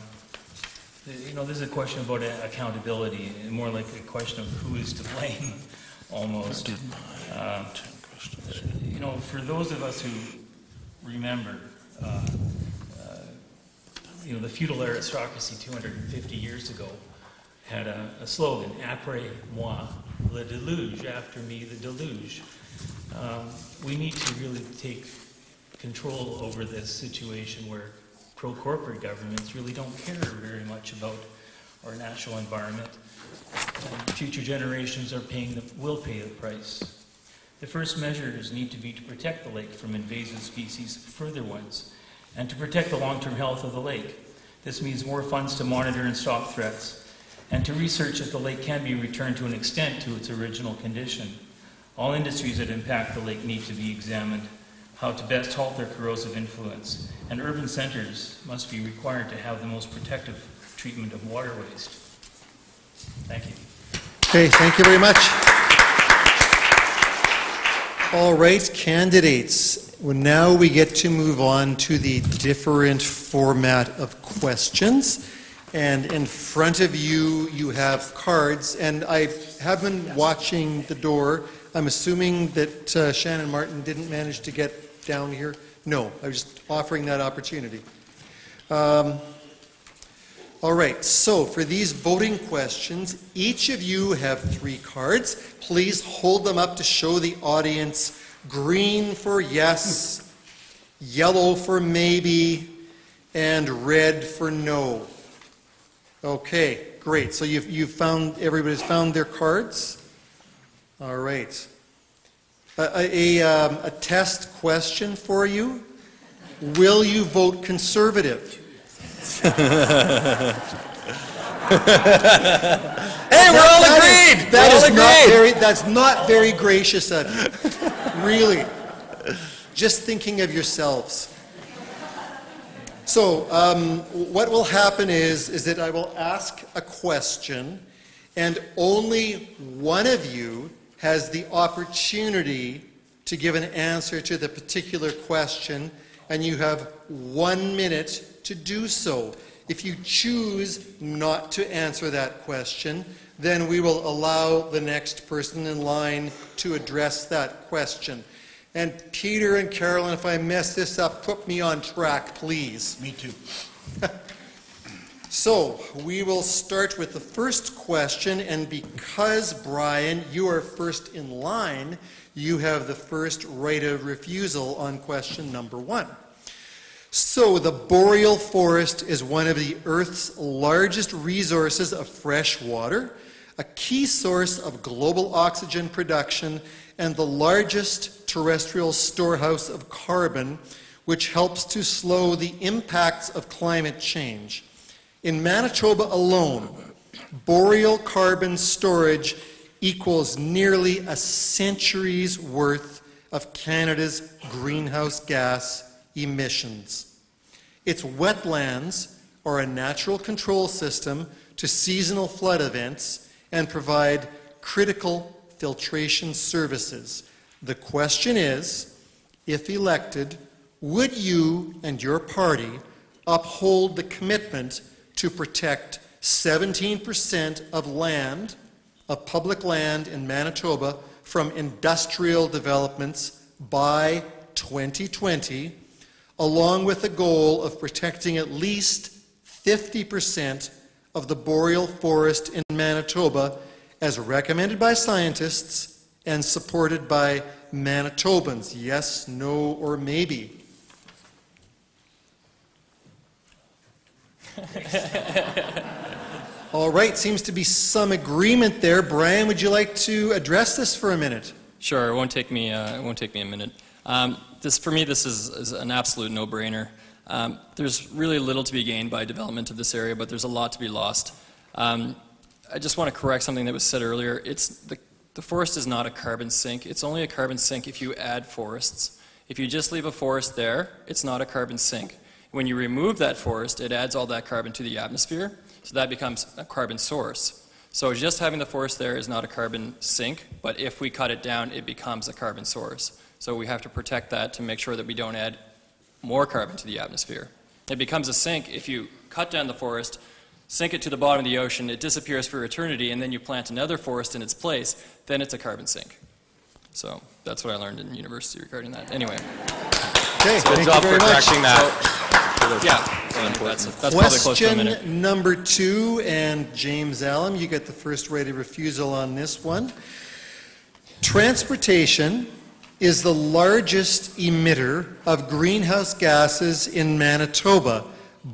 you know, this is a question about accountability, and more like a question of who is to blame, almost. Uh, you know, for those of us who remember, uh, you know, the feudal aristocracy two hundred fifty years ago had a, a slogan, "Après moi, le déluge," after me, the deluge. Um, we need to really take control over this situation where pro-corporate governments really don't care very much about our natural environment. And future generations are paying the, will pay the price. The first measures need to be to protect the lake from invasive species, further ones, and to protect the long-term health of the lake. This means more funds to monitor and stop threats, and to research if the lake can be returned to an extent to its original condition. All industries that impact the lake need to be examined, how to best halt their corrosive influence, and urban centers must be required to have the most protective treatment of water waste. Thank you. Okay, thank you very much. All right, candidates. Well, now we get to move on to the different format of questions. And in front of you, you have cards. And I have been watching the door. I'm assuming that uh, Shannon Martin didn't manage to get down here. No, I was just offering that opportunity. Um, all right, so for these voting questions, each of you have three cards. Please hold them up to show the audience green for yes, yellow for maybe, and red for no. Okay, great. So you've, you've found, everybody's found their cards? All right. A, a, um, a test question for you. Will you vote Conservative? Hey, we're all agreed! That is not very, that's not very gracious of you. Really. Just thinking of yourselves. So um, what will happen is, is that I will ask a question, and only one of you has the opportunity to give an answer to the particular question, and you have one minute to do so. If you choose not to answer that question, then we will allow the next person in line to address that question. And Peter and Carolyn, if I mess this up, put me on track, please. Me too. So, we will start with the first question, and because, Bryan, you are first in line, you have the first right of refusal on question number one. So, the boreal forest is one of the Earth's largest resources of fresh water, a key source of global oxygen production, and the largest terrestrial storehouse of carbon, which helps to slow the impacts of climate change. In Manitoba alone, boreal carbon storage equals nearly a century's worth of Canada's greenhouse gas emissions. Its wetlands are a natural control system to seasonal flood events and provide critical filtration services. The question is, if elected, would you and your party uphold the commitment to protect seventeen percent of land, of public land in Manitoba from industrial developments by twenty twenty, along with the goal of protecting at least fifty percent of the boreal forest in Manitoba as recommended by scientists and supported by Manitobans? Yes, no, or maybe. All right, seems to be some agreement there. Bryan, would you like to address this for a minute? Sure, it won't take me, uh, it won't take me a minute. Um, this, for me, this is, is an absolute no-brainer. Um, there's really little to be gained by development of this area, but there's a lot to be lost. Um, I just want to correct something that was said earlier. It's the, the forest is not a carbon sink. It's only a carbon sink if you add forests. If you just leave a forest there, it's not a carbon sink. When you remove that forest, it adds all that carbon to the atmosphere, so that becomes a carbon source. So just having the forest there is not a carbon sink, but if we cut it down, it becomes a carbon source. So we have to protect that to make sure that we don't add more carbon to the atmosphere. It becomes a sink if you cut down the forest, sink it to the bottom of the ocean, it disappears for eternity, and then you plant another forest in its place, then it's a carbon sink. So that's what I learned in university regarding that. Anyway. Okay, so good job for correcting that. So, yeah, that's, that's probably close to a minute. Question number two, and James Allum, you get the first right of refusal on this one. Transportation is the largest emitter of greenhouse gases in Manitoba,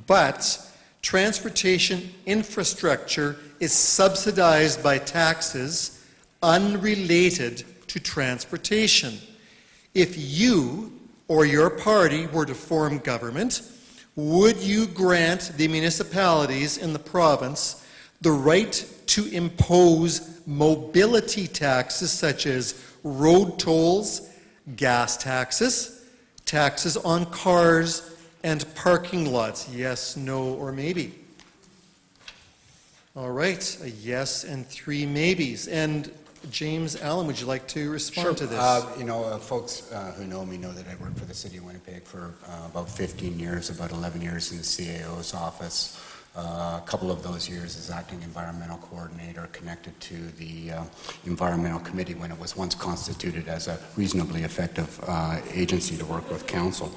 but transportation infrastructure is subsidized by taxes unrelated to transportation. If you or your party were to form government, Would you grant the municipalities in the province the right to impose mobility taxes such as road tolls, gas taxes, taxes on cars, and parking lots? Yes, no, or maybe. All right, a yes and three maybes. And James Allum, would you like to respond sure. to this? Uh, you know, uh, folks uh, who know me know that I worked for the City of Winnipeg for uh, about fifteen years, about eleven years in the C A O's office. Uh, a couple of those years as acting environmental coordinator connected to the uh, environmental committee when it was once constituted as a reasonably effective uh, agency to work with council.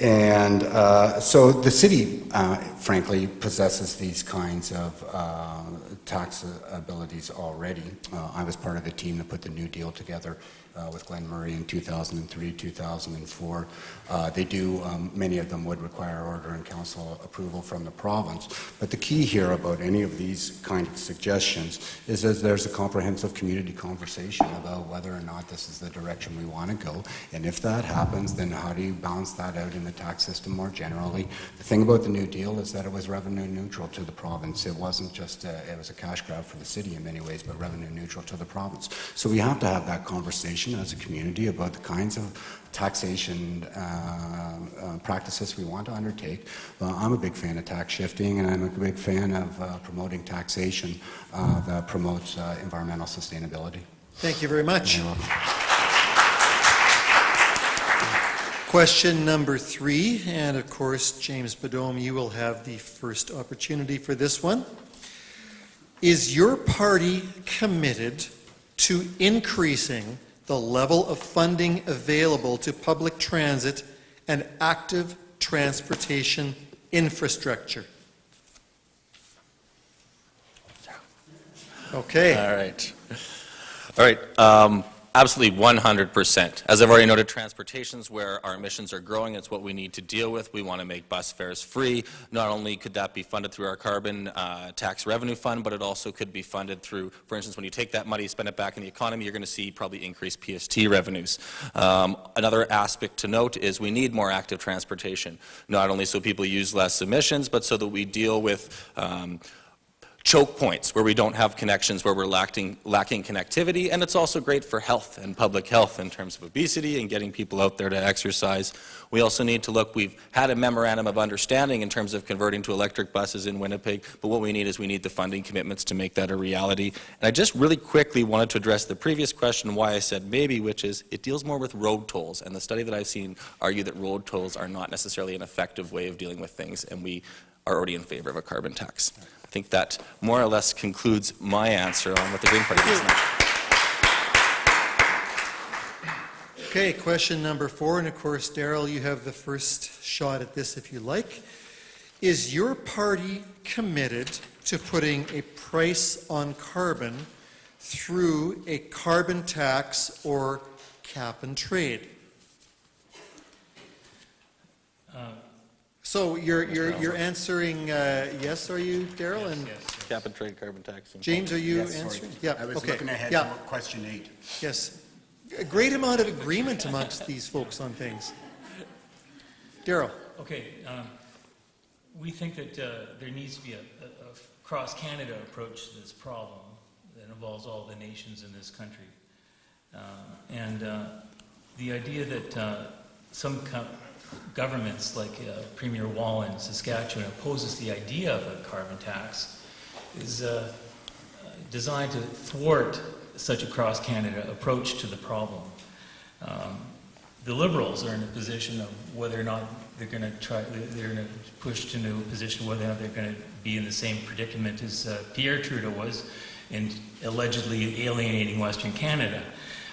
And uh, so the city, uh, frankly, possesses these kinds of uh, tax abilities already. Uh, I was part of the team that put the New Deal together Uh, with Glen Murray in two thousand three, two thousand four. Uh, they do, um, many of them would require order and council approval from the province. But the key here about any of these kind of suggestions is that there's a comprehensive community conversation about whether or not this is the direction we want to go. And if that happens, then how do you balance that out in the tax system more generally? The thing about the New Deal is that it was revenue neutral to the province. It wasn't just, a, it was a cash grab for the city in many ways, but revenue neutral to the province. So we have to have that conversation as a community about the kinds of taxation uh, uh, practices we want to undertake. Uh, I'm a big fan of tax shifting, and I'm a big fan of uh, promoting taxation uh, that promotes uh, environmental sustainability. Thank you very much. Question number three, and of course, James Beddome, you will have the first opportunity for this one. Is your party committed to increasing the level of funding available to public transit and active transportation infrastructure? Okay. All right. All right. Um, absolutely one hundred percent. As I've already noted, transportation's where our emissions are growing. It's what we need to deal with. We want to make bus fares free. Not only could that be funded through our carbon uh, tax revenue fund, but it also could be funded through, for instance, when you take that money, spend it back in the economy, you're going to see probably increased P S T revenues. Um, another aspect to note is we need more active transportation, not only so people use less emissions, but so that we deal with um, choke points where we don't have connections, where we're lacking, lacking connectivity, and it's also great for health and public health in terms of obesity and getting people out there to exercise. We also need to look, we've had a memorandum of understanding in terms of converting to electric buses in Winnipeg, but what we need is we need the funding commitments to make that a reality. And I just really quickly wanted to address the previous question why I said maybe, which is it deals more with road tolls, and the study that I've seen argue that road tolls are not necessarily an effective way of dealing with things, and we are already in favor of a carbon tax. I think that more or less concludes my answer on what the Green Party is now. Okay, question number four, and of course, Darrel, you have the first shot at this if you like. Is your party committed to putting a price on carbon through a carbon tax or cap and trade? Uh. So you're, you're, you're answering uh, yes, are you, Darrel? Yes, and yes, yes. Cap and trade, carbon tax. James, are you yes, answering? Sorry. Yeah, I was okay. looking ahead yeah. to question eight. Yes. A great amount of agreement amongst these folks on things. Darrel. Okay. Um, we think that uh, there needs to be a, a, a cross-Canada approach to this problem that involves all the nations in this country. Uh, and uh, the idea that uh, some governments like uh, Premier Wall in Saskatchewan opposes the idea of a carbon tax is uh, designed to thwart such a cross-Canada approach to the problem. Um, the Liberals are in a position of whether or not they're going to try, they're going to push to a position whether or not they're going to be in the same predicament as uh, Pierre Trudeau was in allegedly alienating Western Canada.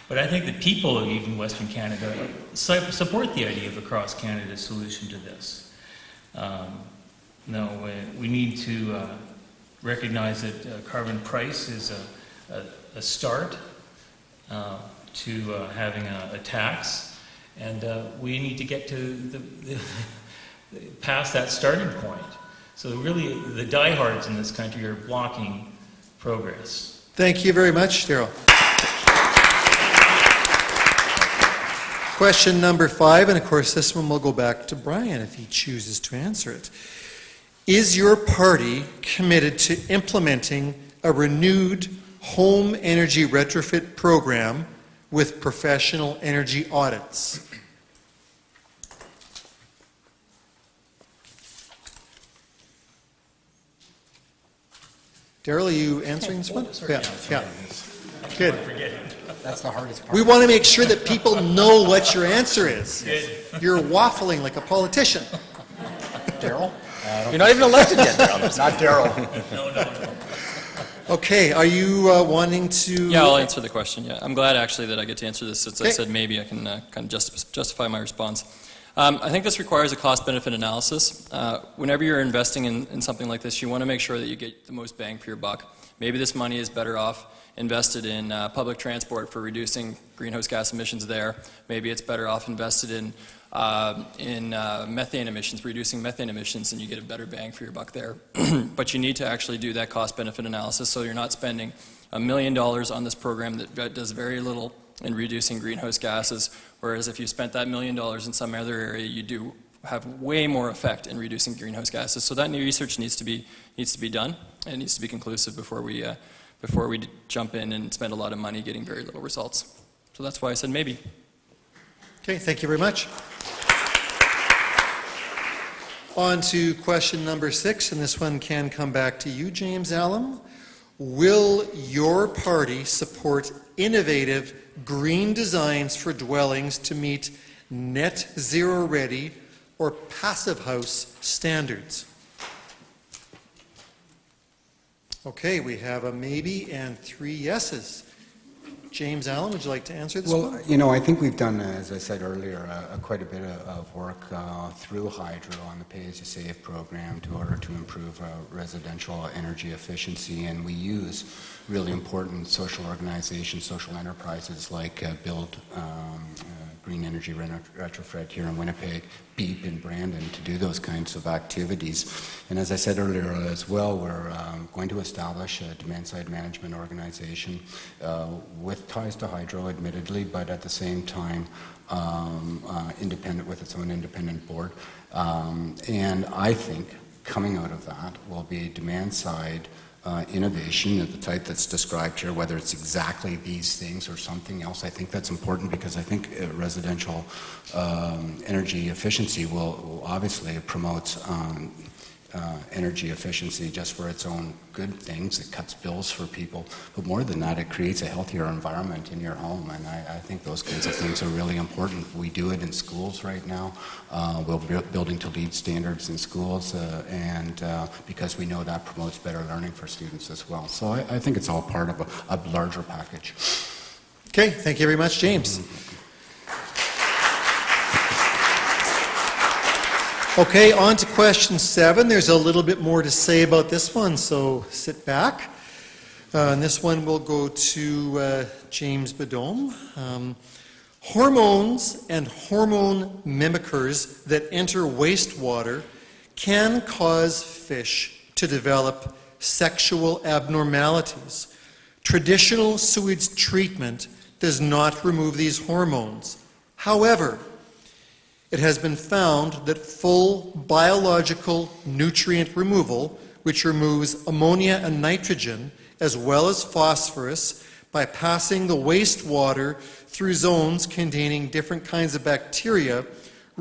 But I think the people of even Western Canada support the idea of a cross-Canada solution to this. Um, no, we, we need to uh, recognize that uh, carbon price is a, a, a start uh, to uh, having a, a tax, and uh, we need to get to the, the past that starting point. So really, the diehards in this country are blocking progress. Thank you very much, Darrel. question number five, and of course this one will go back to Bryan if he chooses to answer it. Is your party committed to implementing a renewed home energy retrofit program with professional energy audits? Darrel, are you answering this one? Yeah, yeah. Good. That's the hardest part. We want to make sure that people know what your answer is. You're waffling like a politician. Darrel? You're not even elected yet, Darrel. It's not Darrel. No, no, no. Okay, are you uh, wanting to... Yeah, I'll answer the question, yeah. I'm glad, actually, that I get to answer this since okay. I said maybe I can uh, kind of just justify my response. Um, I think this requires a cost-benefit analysis. Uh, whenever you're investing in, in something like this, you want to make sure that you get the most bang for your buck. Maybe this money is better off invested in uh, public transport for reducing greenhouse gas emissions there. Maybe it's better off invested in, uh, in uh, methane emissions, reducing methane emissions, and you get a better bang for your buck there. But you need to actually do that cost-benefit analysis so you're not spending a million dollars on this program that does very little in reducing greenhouse gases, whereas if you spent that million dollars in some other area, you do have way more effect in reducing greenhouse gases. So that new research needs to be needs to be done, and it needs to be conclusive before we uh, before we d jump in and spend a lot of money getting very little results. So that's why I said maybe. Okay, thank you very much. On to question number six, and this one can come back to you, James Allum. Will your party support innovative green designs for dwellings to meet net zero ready or passive house standards? Okay, we have a maybe and three yeses. James Allum, would you like to answer this well, one? Well, you know, I think we've done, as I said earlier, uh, quite a bit of, of work uh, through Hydro on the Pay-as-you-Save program to order to improve uh, residential energy efficiency, and we use really important social organizations, social enterprises like uh, Build um, uh, Green Energy Retrofit here in Winnipeg, BEEP in Brandon, to do those kinds of activities. And as I said earlier as well, we're um, going to establish a demand-side management organization uh, with ties to Hydro, admittedly, but at the same time um, uh, independent with its own independent board. Um, and I think coming out of that will be demand-side Uh, innovation of the type that's described here, whether it's exactly these things or something else. I think that's important because I think uh, residential um, energy efficiency will, will obviously promotes um, uh, energy efficiency just for its own good things. It cuts bills for people, but more than that, it creates a healthier environment in your home, and I, I think those kinds of things are really important. We do it in schools right now. Uh, we're building to LEED standards in schools, uh, and uh, because we know that promotes better learning for students as well. So I, I think it's all part of a, a larger package. Okay, thank you very much, James. Mm-hmm. Okay, on to question seven. There's a little bit more to say about this one, so sit back. Uh, and this one will go to uh, James Beddome. Um, Hormones and hormone mimickers that enter wastewater can cause fish to develop sexual abnormalities. Traditional sewage treatment does not remove these hormones. However, it has been found that full biological nutrient removal, which removes ammonia and nitrogen as well as phosphorus, by passing the wastewater through zones containing different kinds of bacteria,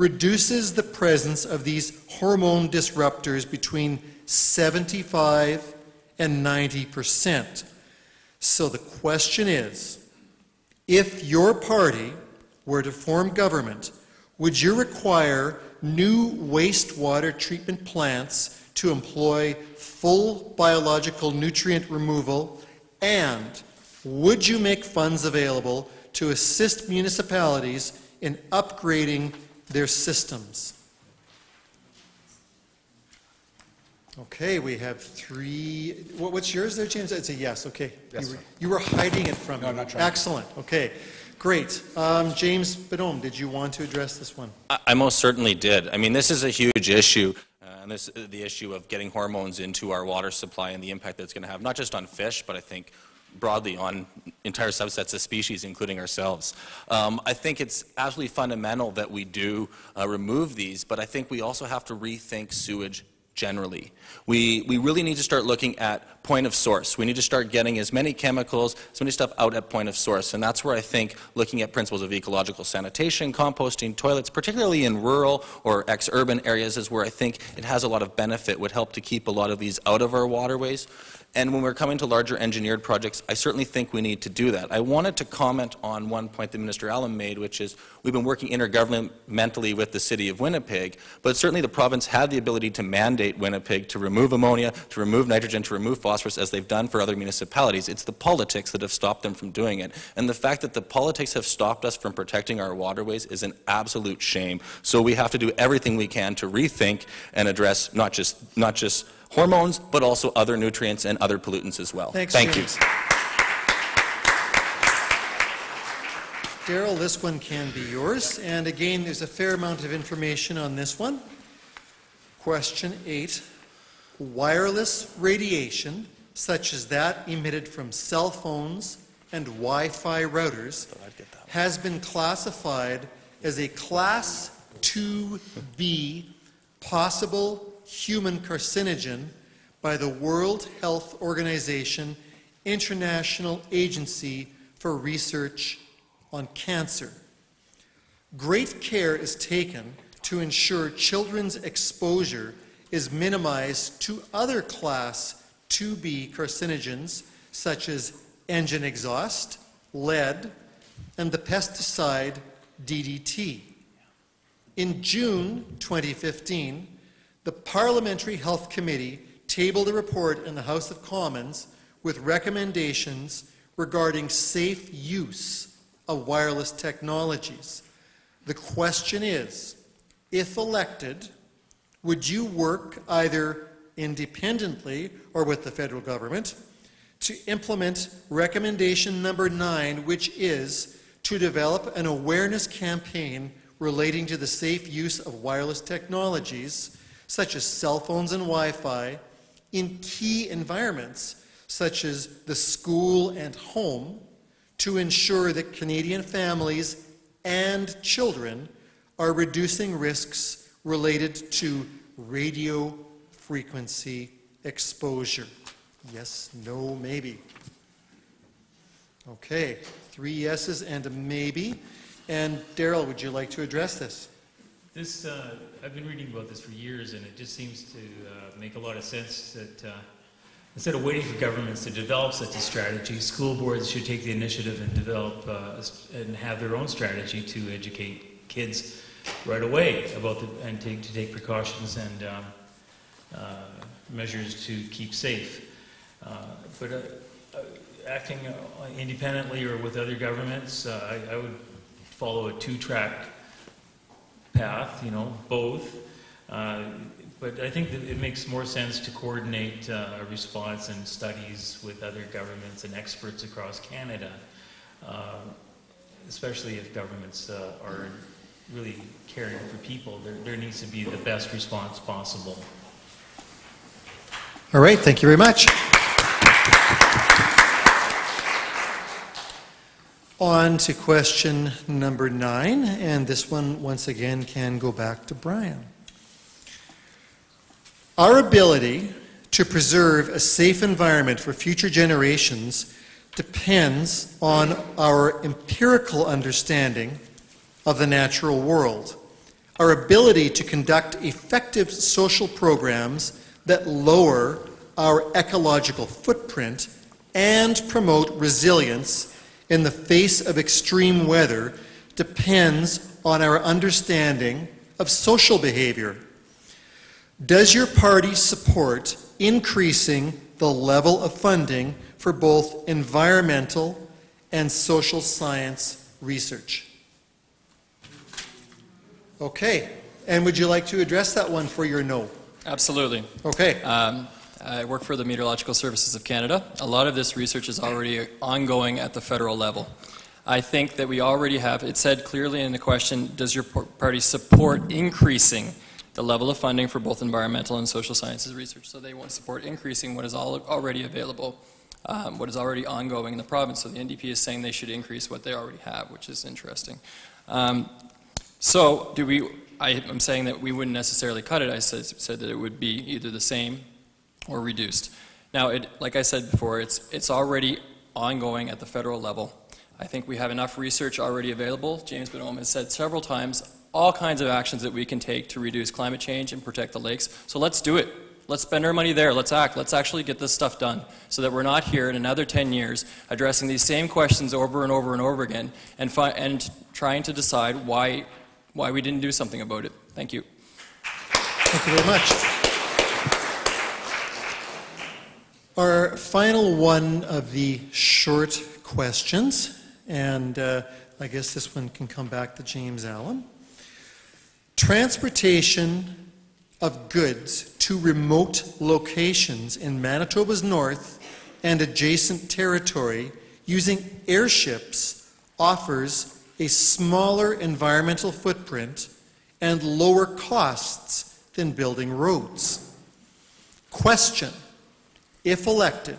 reduces the presence of these hormone disruptors between seventy-five and ninety percent. So the question is, if your party were to form government, would you require new wastewater treatment plants to employ full biological nutrient removal, and would you make funds available to assist municipalities in upgrading their systems? Okay, we have three. What, what's yours there, James? It's a yes, okay. Yes, you, were, you were hiding it from me. No, I'm not trying. Excellent, okay. Great. Um, James Beddome, did you want to address this one? I, I most certainly did. I mean, this is a huge issue. And this is the issue of getting hormones into our water supply and the impact that's going to have, not just on fish, but I think broadly on entire subsets of species, including ourselves. Um, I think it's absolutely fundamental that we do uh, remove these, but I think we also have to rethink sewage generally. We, we really need to start looking at point of source. We need to start getting as many chemicals, as many stuff out at point of source, and that's where I think looking at principles of ecological sanitation, composting, toilets, particularly in rural or ex-urban areas, is where I think it has a lot of benefit, would help to keep a lot of these out of our waterways. And when we're coming to larger engineered projects, I certainly think we need to do that. I wanted to comment on one point that Minister Allum made, which is we've been working intergovernmentally with the City of Winnipeg, but certainly the province had the ability to mandate Winnipeg to remove ammonia, to remove nitrogen, to remove phosphorus, as they've done for other municipalities. It's the politics that have stopped them from doing it. And the fact that the politics have stopped us from protecting our waterways is an absolute shame. So we have to do everything we can to rethink and address not just, not just hormones, but also other nutrients and other pollutants as well. Thanks, Thank James. you. Darrel, this one can be yours. And again, there's a fair amount of information on this one. Question eight, wireless radiation, such as that emitted from cell phones and Wi-Fi routers, has been classified as a class two B possible human carcinogen by the World Health Organization International Agency for Research on Cancer. Great care is taken to ensure children's exposure is minimized to other class two B carcinogens such as engine exhaust, lead, and the pesticide D D T. In June twenty fifteen, the Parliamentary Health Committee tabled a report in the House of Commons with recommendations regarding safe use of wireless technologies. The question is, if elected, would you work either independently or with the federal government to implement recommendation number nine, which is to develop an awareness campaign relating to the safe use of wireless technologies such as cell phones and Wi-Fi, in key environments such as the school and home, to ensure that Canadian families and children are reducing risks related to radio frequency exposure? Yes, no, maybe. Okay, three yeses and a maybe. And Darrel, would you like to address this? This, uh, I've been reading about this for years, and it just seems to uh, make a lot of sense that uh, instead of waiting for governments to develop such a strategy, school boards should take the initiative and develop uh, and have their own strategy to educate kids right away about the, and to, to take precautions and um, uh, measures to keep safe. Uh, but uh, uh, acting independently or with other governments, uh, I, I would follow a two-track path, you know, both. Uh, but I think that it makes more sense to coordinate uh, a response and studies with other governments and experts across Canada, uh, especially if governments uh, are really caring for people. There, there needs to be the best response possible. All right, thank you very much. On to question number nine, and this one, once again, can go back to Bryan. Our ability to preserve a safe environment for future generations depends on our empirical understanding of the natural world, our ability to conduct effective social programs that lower our ecological footprint and promote resilience in the face of extreme weather depends on our understanding of social behavior. Does your party support increasing the level of funding for both environmental and social science research? Okay, and would you like to address that one for your no? Absolutely. Okay. Um, I work for the Meteorological Services of Canada. A lot of this research is already ongoing at the federal level. I think that we already have, it said clearly in the question, does your party support increasing the level of funding for both environmental and social sciences research? So they want to support increasing what is all already available um, what is already ongoing in the province. So the N D P is saying they should increase what they already have, which is interesting. Um, so do we, I, I'm saying that we wouldn't necessarily cut it. I said, said that it would be either the same or reduced. Now, it, like I said before, it's, it's already ongoing at the federal level. I think we have enough research already available. James Beddome has said several times all kinds of actions that we can take to reduce climate change and protect the lakes. So let's do it. Let's spend our money there. Let's act. Let's actually get this stuff done so that we're not here in another ten years addressing these same questions over and over and over again and, fi and trying to decide why, why we didn't do something about it. Thank you. Thank you very much. Our final one of the short questions, and uh, I guess this one can come back to James Allum. Transportation of goods to remote locations in Manitoba's north and adjacent territory using airships offers a smaller environmental footprint and lower costs than building roads. Question. If elected,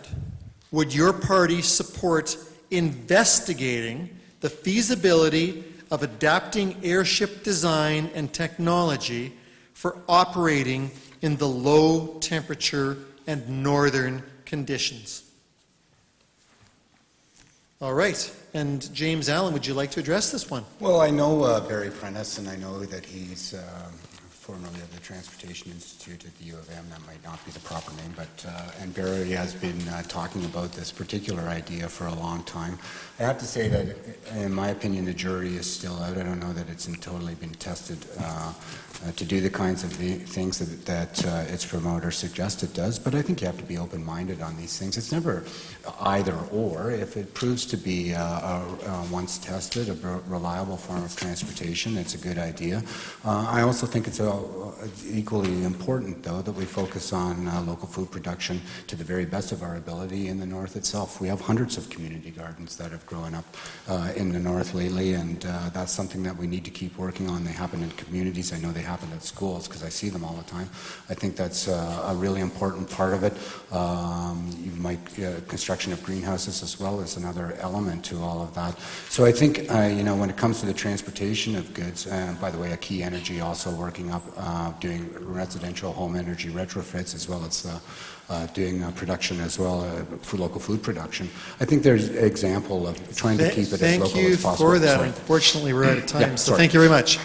would your party support investigating the feasibility of adapting airship design and technology for operating in the low temperature and northern conditions? All right. And James Allum, would you like to address this one? Well, I know uh, Barry Prentice, and I know that he's uh, formerly of the Transportation Institute at the U of M. That might not be the proper name, but uh, and Barry has been uh, talking about this particular idea for a long time. I have to say that, in my opinion, the jury is still out. I don't know that it's totally been tested uh, uh, to do the kinds of the things that, that uh, its promoter suggests it does, but I think you have to be open-minded on these things. It's never either or. If it proves to be, uh, a, uh, once tested, a reliable form of transportation, it's a good idea. Uh, I also think it's a It's equally important, though, that we focus on uh, local food production to the very best of our ability in the north itself. We have hundreds of community gardens that have grown up uh, in the north lately, and uh, that's something that we need to keep working on. They happen in communities. I know they happen at schools because I see them all the time. I think that's uh, a really important part of it. Um, you might, uh, construction of greenhouses as well is another element to all of that. So I think, uh, you know, when it comes to the transportation of goods, and uh, by the way, a key energy also working up Uh, doing residential home energy retrofits as well as uh, uh, doing uh, production as well uh, for local food production. I think there's an example of trying Th to keep it as local as possible. Thank you for that. Sorry. Unfortunately, we're out of time, yeah, so sorry. Thank you very much.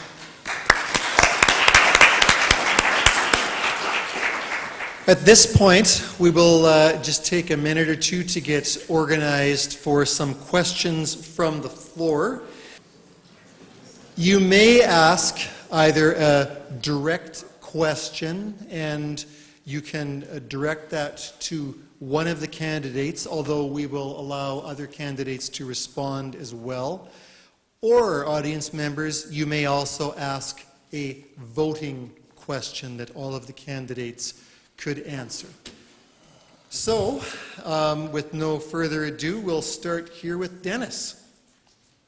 At this point, we will uh, just take a minute or two to get organized for some questions from the floor. You may ask either a direct question, and you can uh, direct that to one of the candidates, although we will allow other candidates to respond as well. Or, audience members, you may also ask a voting question that all of the candidates could answer. So, um, with no further ado, we'll start here with Dennis.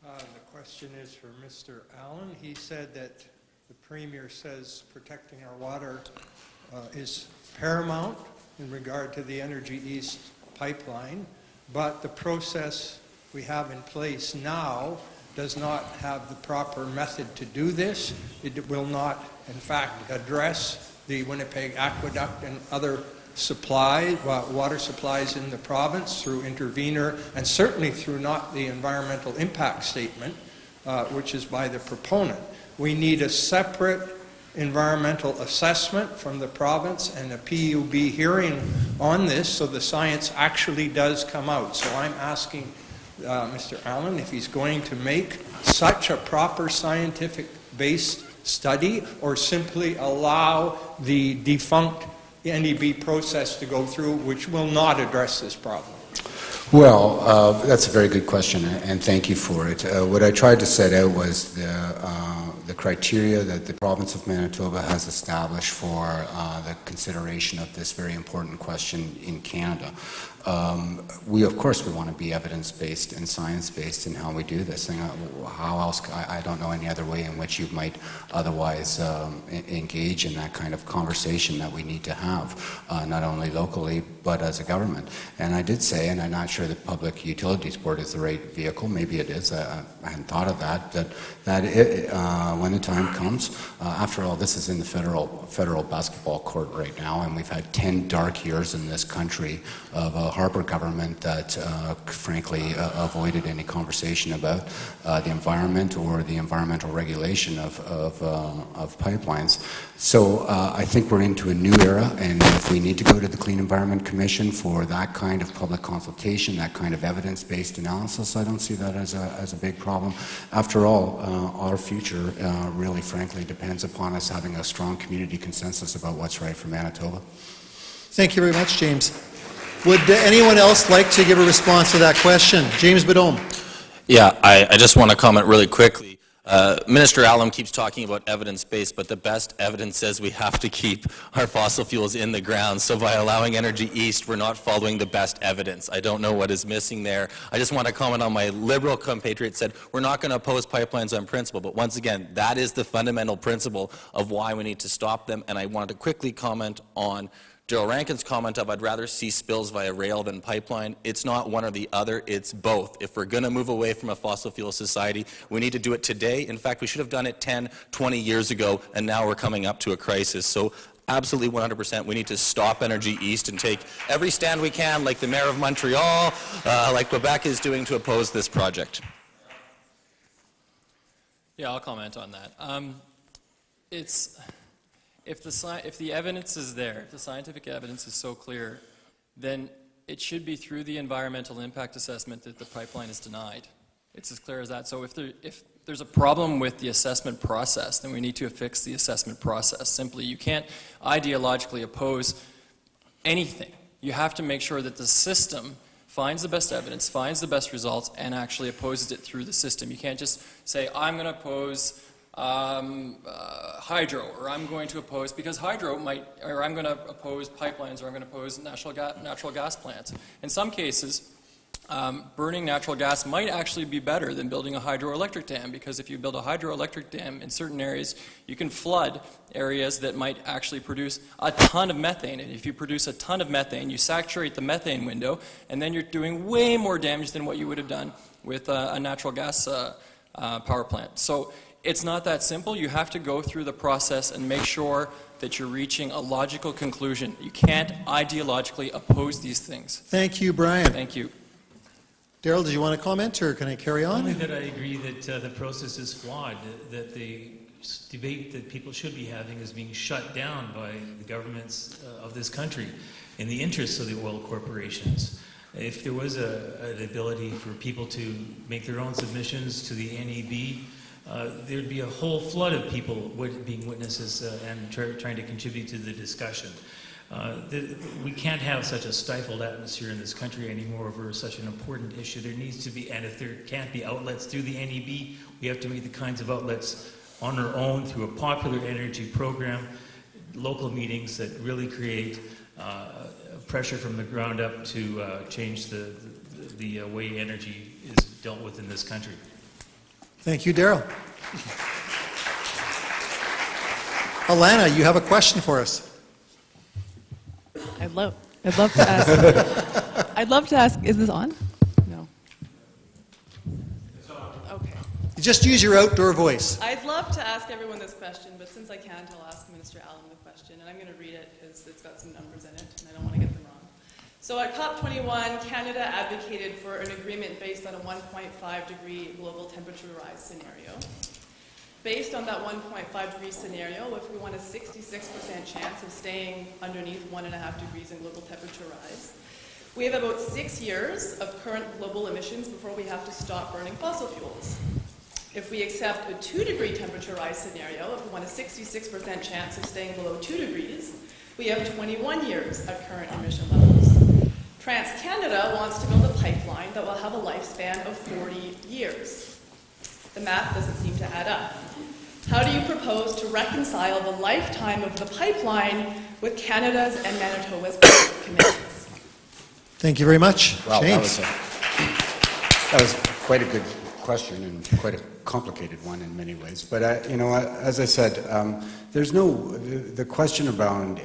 Uh, the question is for Mister Allum. He said that the Premier says protecting our water uh, is paramount in regard to the Energy East pipeline, but the process we have in place now does not have the proper method to do this. It will not, in fact, address the Winnipeg Aqueduct and other supply, water supplies in the province through intervenor, and certainly through not the environmental impact statement, uh, which is by the proponent. We need a separate environmental assessment from the province and a P U B hearing on this so the science actually does come out. So I'm asking uh, Mister Allum if he's going to make such a proper scientific-based study or simply allow the defunct N E B process to go through, which will not address this problem. Well, uh, that's a very good question, and thank you for it. Uh, what I tried to set out was the, uh, the criteria that the province of Manitoba has established for uh, the consideration of this very important question in Canada. Um, we, of course, we want to be evidence-based and science-based in how we do this thing. How else? I, I don't know any other way in which you might otherwise um, engage in that kind of conversation that we need to have, uh, not only locally, but as a government. And I did say, and I'm not sure the Public Utilities Board is the right vehicle, maybe it is, I, I hadn't thought of that, that, that it, uh, when the time comes, uh, after all, this is in the federal, federal basketball court right now, and we've had ten dark years in this country of a Harper government that uh, frankly uh, avoided any conversation about uh, the environment or the environmental regulation of, of, um, of pipelines. So uh, I think we're into a new era, and if we need to go to the Clean Environment Commission for that kind of public consultation, that kind of evidence-based analysis, I don't see that as a, as a big problem. After all, uh, our future uh, really frankly depends upon us having a strong community consensus about what's right for Manitoba. Thank you very much, James. Would anyone else like to give a response to that question? James Beddome. Yeah, I, I just want to comment really quickly. Uh, Minister Allum keeps talking about evidence-based, but the best evidence says we have to keep our fossil fuels in the ground. So by allowing Energy East, we're not following the best evidence. I don't know what is missing there. I just want to comment on my Liberal compatriot said, we're not going to oppose pipelines on principle. But once again, that is the fundamental principle of why we need to stop them. And I wanted to quickly comment on Darrel Rankin's comment of I'd rather see spills via rail than pipeline. It's not one or the other, it's both. If we're going to move away from a fossil fuel society, we need to do it today. In fact, we should have done it ten, twenty years ago, and now we're coming up to a crisis. So absolutely one hundred percent we need to stop Energy East and take every stand we can, like the Mayor of Montreal, uh, like Quebec is doing, to oppose this project. Yeah, I'll comment on that. Um, it's... If the, sci if the evidence is there, if the scientific evidence is so clear, then it should be through the environmental impact assessment that the pipeline is denied. It's as clear as that. So if, there, if there's a problem with the assessment process, then we need to fix the assessment process. Simply, you can't ideologically oppose anything. You have to make sure that the system finds the best evidence, finds the best results, and actually opposes it through the system. You can't just say, I'm going to oppose Um, uh, hydro, or I'm going to oppose, because hydro might, or I'm going to oppose pipelines, or I'm going to oppose natural, ga natural gas plants. In some cases, um, burning natural gas might actually be better than building a hydroelectric dam, because if you build a hydroelectric dam in certain areas, you can flood areas that might actually produce a ton of methane. And if you produce a ton of methane, you saturate the methane window, and then you're doing way more damage than what you would have done with uh, a natural gas uh, uh, power plant. So it's not that simple. You have to go through the process and make sure that you're reaching a logical conclusion. You can't ideologically oppose these things. Thank you, Bryan. Thank you. Darrel, did you want to comment, or can I carry on? Only that I agree that uh, the process is flawed, that the debate that people should be having is being shut down by the governments uh, of this country in the interests of the oil corporations. If there was a, an ability for people to make their own submissions to the N E B, Uh, there'd be a whole flood of people being witnesses uh, and try, trying to contribute to the discussion. Uh, the, we can't have such a stifled atmosphere in this country anymore over such an important issue. There needs to be, and if there can't be outlets through the N E B, we have to make the kinds of outlets on our own through a popular energy program, local meetings that really create uh, pressure from the ground up to uh, change the, the, the uh, way energy is dealt with in this country. Thank you, Darrel. Alana, you have a question for us. I'd love, I'd love to ask. I'd love to ask. Is this on? No. It's on. Okay. Just use your outdoor voice. I'd love to ask everyone this question, but since I can't, I'll ask Minister Allum the question, and I'm going to read it because it's got some numbers in it, and I don't want to get them wrong. So at COP twenty-one, Canada advocated for an agreement based on a one point five degree global temperature rise scenario. Based on that one point five degree scenario, if we want a sixty-six percent chance of staying underneath one point five degrees in global temperature rise, we have about six years of current global emissions before we have to stop burning fossil fuels. If we accept a two degree temperature rise scenario, if we want a sixty-six percent chance of staying below two degrees, we have twenty-one years at current emission levels. TransCanada wants to build a pipeline that will have a lifespan of forty years. The math doesn't seem to add up. How do you propose to reconcile the lifetime of the pipeline with Canada's and Manitoba's commitments? Thank you very much. Wow, James. That was, a, that was quite a good question and quite a complicated one in many ways. But, I, you know, as I said, um, there's no, the question around uh,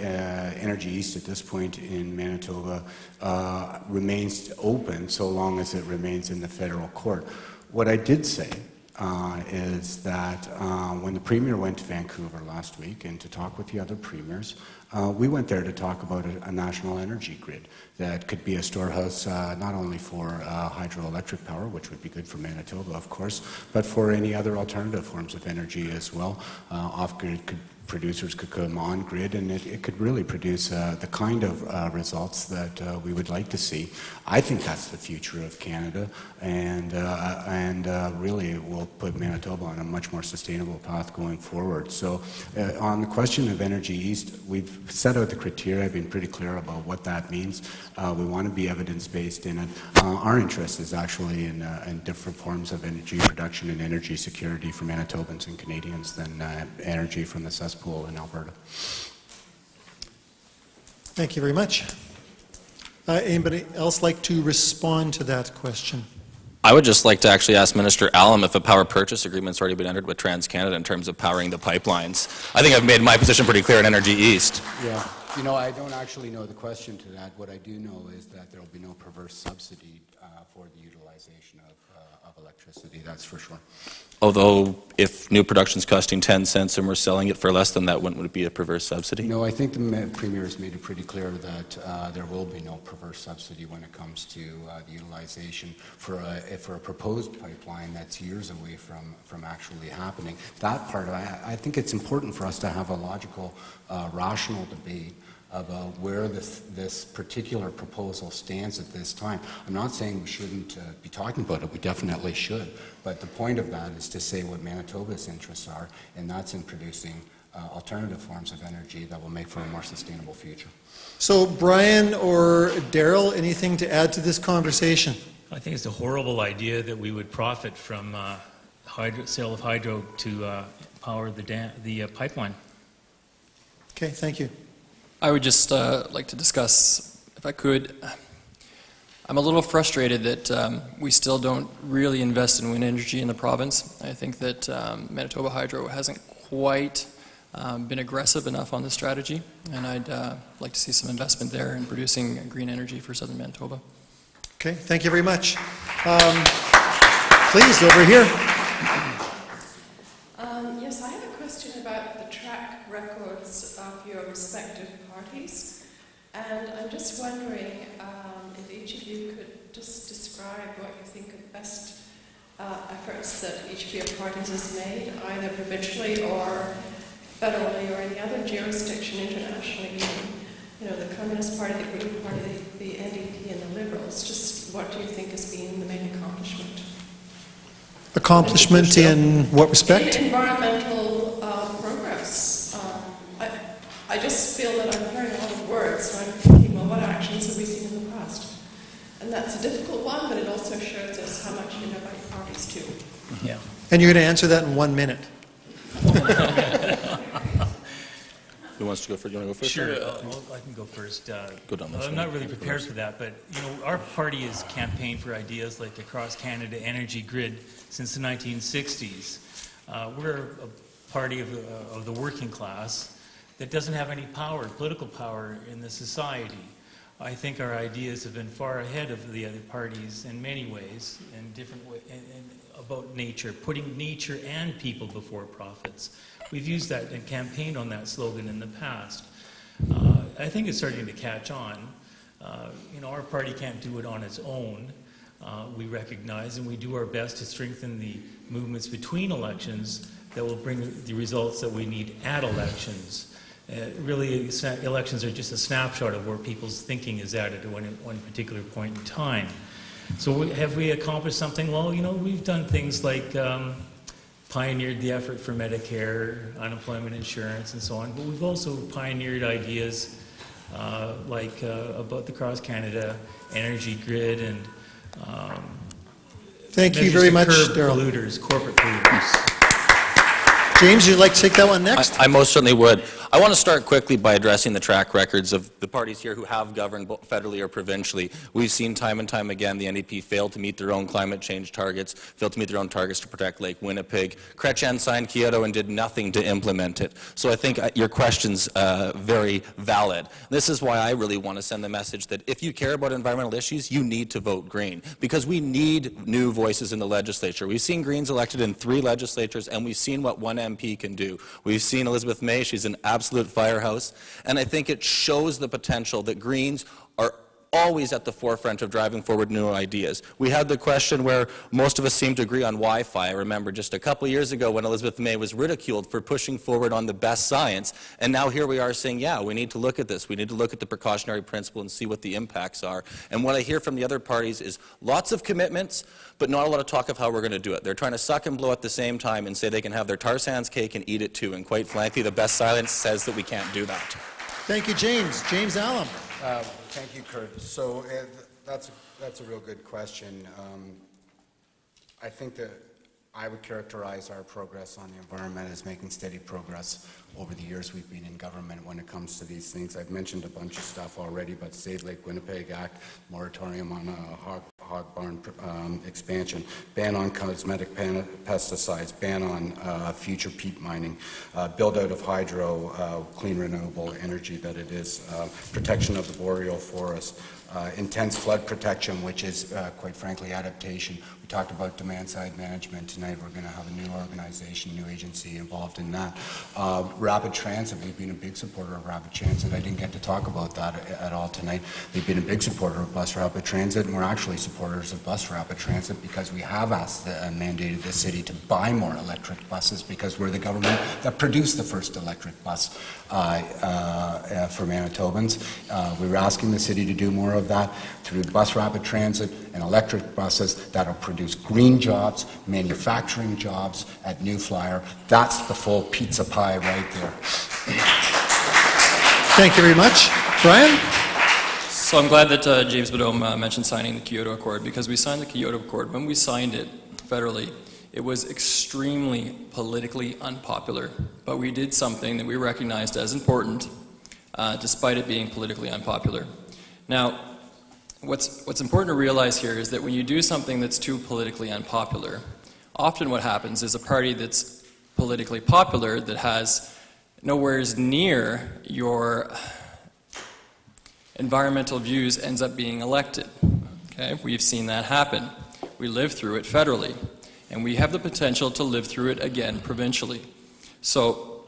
Energy East at this point in Manitoba uh, remains open so long as it remains in the federal court. What I did say Uh, is that uh, when the Premier went to Vancouver last week and to talk with the other Premiers, uh, we went there to talk about a, a national energy grid that could be a storehouse uh, not only for uh, hydroelectric power, which would be good for Manitoba, of course, but for any other alternative forms of energy as well. Uh, off-grid could, producers could come on-grid, and it, it could really produce uh, the kind of uh, results that uh, we would like to see. I think that's the future of Canada, and, uh, and uh, really it will put Manitoba on a much more sustainable path going forward. So uh, on the question of Energy East, we've set out the criteria, been pretty clear about what that means. Uh, we want to be evidence-based in it. Uh, our interest is actually in, uh, in different forms of energy production and energy security for Manitobans and Canadians than uh, energy from the cesspool in Alberta. Thank you very much. Uh, anybody else like to respond to that question? I would just like to actually ask Minister Allum if a power purchase agreement's already been entered with TransCanada in terms of powering the pipelines. I think I've made my position pretty clear in Energy East. Yeah. You know, I don't actually know the question to that. What I do know is that there will be no perverse subsidy uh, for the utilization of, uh, of electricity, that's for sure. Although, if new production's costing ten cents and we're selling it for less than that, wouldn't it be a perverse subsidy? No, I think the Premier has made it pretty clear that uh, there will be no perverse subsidy when it comes to uh, the utilization for a, for a proposed pipeline that's years away from, from actually happening. That part, I, I think it's important for us to have a logical, uh, rational debate about where this, this particular proposal stands at this time. I'm not saying we shouldn't uh, be talking about it, we definitely should, but the point of that is to say what Manitoba's interests are, and that's in producing uh, alternative forms of energy that will make for a more sustainable future. So Bryan or Darrel, anything to add to this conversation? I think it's a horrible idea that we would profit from uh, hydro, sale of hydro to uh, power the, dam the uh, pipeline. Okay, thank you. I would just uh, like to discuss, if I could, I'm a little frustrated that um, we still don't really invest in wind energy in the province. I think that um, Manitoba Hydro hasn't quite um, been aggressive enough on this strategy, and I'd uh, like to see some investment there in producing green energy for southern Manitoba. Okay, thank you very much. Um, please, over here. Um, yes, I have a question about the track records of your respective parties, and I'm just wondering um, if each of you could just describe what you think are the best uh, efforts that each of your parties has made, either provincially or federally or any other jurisdiction internationally, you know, the Communist Party, the Green Party, the, the N D P and the Liberals. Just what do you think has been the main accomplishment? Accomplishment in what respect? In environmental uh, progress. I just feel that I'm hearing a lot of words, so I'm thinking, well, what actions have we seen in the past? And that's a difficult one, but it also shows us how much you know about your parties, too. Yeah. And you're going to answer that in one minute. Who wants to go first? Do you want to go first? Sure, uh, well, I can go first. Uh, go down well, I'm not really prepared for that, but you know, our party has campaigned for ideas like a cross-Canada energy grid since the nineteen sixties. Uh, we're a party of, uh, of the working class that doesn't have any power, political power, in the society. I think our ideas have been far ahead of the other parties in many ways, in different ways, about nature, putting nature and people before profits. We've used that and campaigned on that slogan in the past. Uh, I think it's starting to catch on. Uh, you know, our party can't do it on its own. Uh, we recognize and we do our best to strengthen the movements between elections that will bring the results that we need at elections. Uh, really, elections are just a snapshot of where people's thinking is at at one, one particular point in time. So we, have we accomplished something? Well, you know, we've done things like um, pioneered the effort for Medicare, unemployment insurance, and so on. But we've also pioneered ideas uh, like uh, about the cross-Canada energy grid and um, Thank you very much, Darrel. Polluters, corporate polluters. James, you'd like to take that one next? I, I most certainly would. I want to start quickly by addressing the track records of the parties here who have governed federally or provincially. We've seen time and time again the N D P fail to meet their own climate change targets, fail to meet their own targets to protect Lake Winnipeg. Chrétien signed Kyoto and did nothing to implement it. So I think your question's uh, very valid. This is why I really want to send the message that if you care about environmental issues, you need to vote Green, because we need new voices in the legislature. We've seen Greens elected in three legislatures, and we've seen what one M P can do. We've seen Elizabeth May, she's an absolute firehouse, and I think it shows the potential that Greens are always at the forefront of driving forward new ideas. We had the question where most of us seemed to agree on Wi-Fi. I remember just a couple of years ago when Elizabeth May was ridiculed for pushing forward on the best science, and now here we are saying, yeah, we need to look at this. We need to look at the precautionary principle and see what the impacts are. And what I hear from the other parties is lots of commitments, but not a lot of talk of how we're going to do it. They're trying to suck and blow at the same time and say they can have their tar sands cake and eat it too, and quite frankly, the best science says that we can't do that. Thank you, James. James Allum. Uh, thank you, Kurt. So uh, that's, a, that's a real good question. Um, I think that I would characterize our progress on the environment as making steady progress over the years we've been in government when it comes to these things. I've mentioned a bunch of stuff already, but Save Lake Winnipeg Act, moratorium on uh, hog, hog barn um, expansion, ban on cosmetic pesticides, ban on uh, future peat mining, uh, build out of hydro, uh, clean renewable energy that it is, uh, protection of the boreal forest, Uh, intense flood protection, which is, uh, quite frankly, adaptation. We talked about demand-side management tonight. We're going to have a new organization, new agency involved in that. Uh, rapid transit, we've been a big supporter of rapid transit. I didn't get to talk about that at all tonight. They've been a big supporter of bus rapid transit, and we're actually supporters of bus rapid transit because we have asked the, uh, mandated the city to buy more electric buses because we're the government that produced the first electric bus uh, uh, uh, for Manitobans. Uh, we were asking the city to do more of that through bus rapid transit and electric buses that'll produce green jobs, manufacturing jobs at New Flyer. That's the full pizza pie right there. Thank you very much. Bryan? So I'm glad that uh, James Beddome uh, mentioned signing the Kyoto Accord, because we signed the Kyoto Accord. When we signed it federally, it was extremely politically unpopular, but we did something that we recognized as important uh, despite it being politically unpopular. Now, what's, what's important to realize here is that when you do something that's too politically unpopular, often what happens is a party that's politically popular that has nowhere near your environmental views ends up being elected. Okay? We've seen that happen. We lived through it federally, and we have the potential to live through it again provincially. So,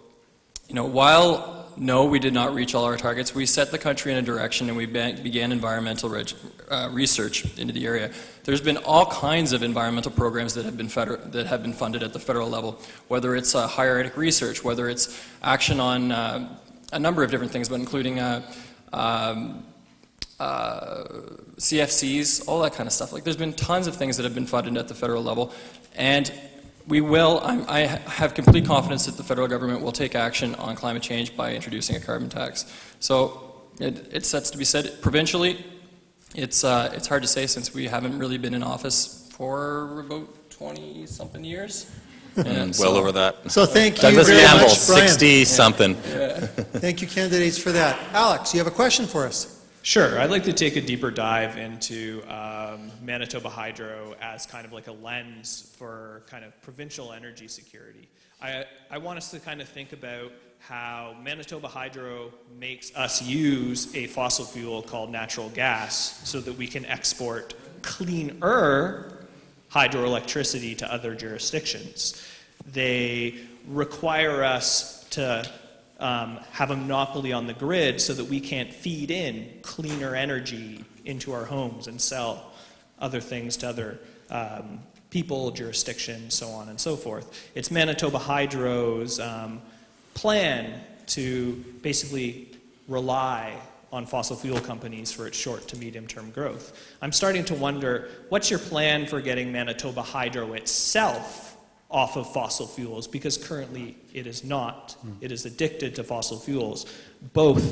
you know, while no, we did not reach all our targets, we set the country in a direction, and we began environmental reg uh, research into the area. There's been all kinds of environmental programs that have been that have been funded at the federal level, whether it's uh, higher-education research, whether it's action on uh, a number of different things, but including uh, um, uh, C F Cs, all that kind of stuff. Like, there's been tons of things that have been funded at the federal level, and we will, I'm, I have complete confidence that the federal government will take action on climate change by introducing a carbon tax. So it, it sets to be said. Provincially, it's, uh, it's hard to say since we haven't really been in office for about twenty-something years. And so, well over that. So thank you Douglas very Campbell, much, Bryan. sixty-something. Yeah. Thank you, candidates, for that. Alex, you have a question for us? Sure. I'd like to take a deeper dive into um, Manitoba Hydro as kind of like a lens for kind of provincial energy security. I, I want us to kind of think about how Manitoba Hydro makes us use a fossil fuel called natural gas so that we can export cleaner hydroelectricity to other jurisdictions. They require us to Um, have a monopoly on the grid so that we can't feed in cleaner energy into our homes and sell other things to other um, people, jurisdictions, so on and so forth. It's Manitoba Hydro's um, plan to basically rely on fossil fuel companies for its short to medium-term growth. I'm starting to wonder, what's your plan for getting Manitoba Hydro itself off of fossil fuels, because currently it is not. It is addicted to fossil fuels, both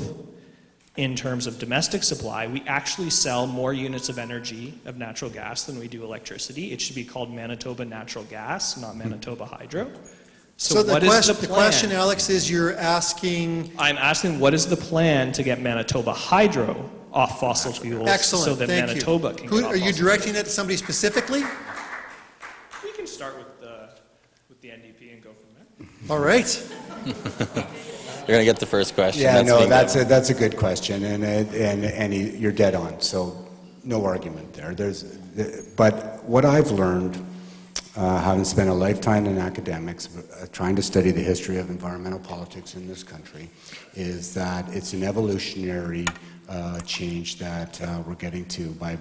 in terms of domestic supply. We actually sell more units of energy of natural gas than we do electricity. It should be called Manitoba Natural Gas, not Manitoba Hydro. So, so the, what question, is the, the question, Alex, is you're asking... I'm asking, what is the plan to get Manitoba Hydro off fossil fuels? Excellent. So that Thank Manitoba you. can Who, get off Are you directing fuels? that to somebody specifically? We can start with the, with the N D P and go from there. All right. You're going to get the first question. Yeah, that's no, that's a, that's a good question, and, and, and you're dead on, so no argument there. There's, but what I've learned... Uh, having spent a lifetime in academics uh, trying to study the history of environmental politics in this country, is that it's an evolutionary uh, change that uh, we're getting to. By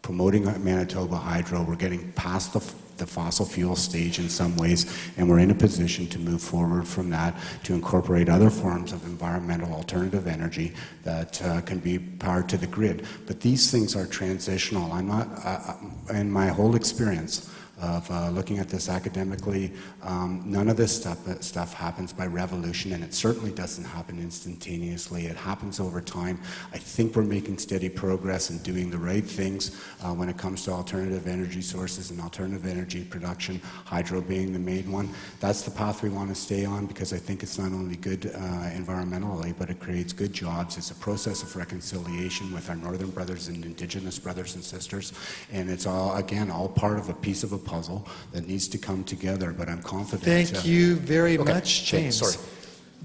promoting Manitoba Hydro, we're getting past the, the fossil fuel stage in some ways, and we're in a position to move forward from that to incorporate other forms of environmental alternative energy that uh, can be powered to the grid. But these things are transitional. I'm not, uh, in my whole experience, of uh, looking at this academically, um, none of this stuff, stuff happens by revolution, and it certainly doesn't happen instantaneously. It happens over time. I think we're making steady progress and doing the right things uh, when it comes to alternative energy sources and alternative energy production, hydro being the main one. That's the path we want to stay on, because I think it's not only good uh, environmentally, but it creates good jobs. It's a process of reconciliation with our northern brothers and indigenous brothers and sisters, and it's all, again, all part of a piece of a puzzle that needs to come together, but I'm confident. Thank uh, you very okay. much, James. Sorry.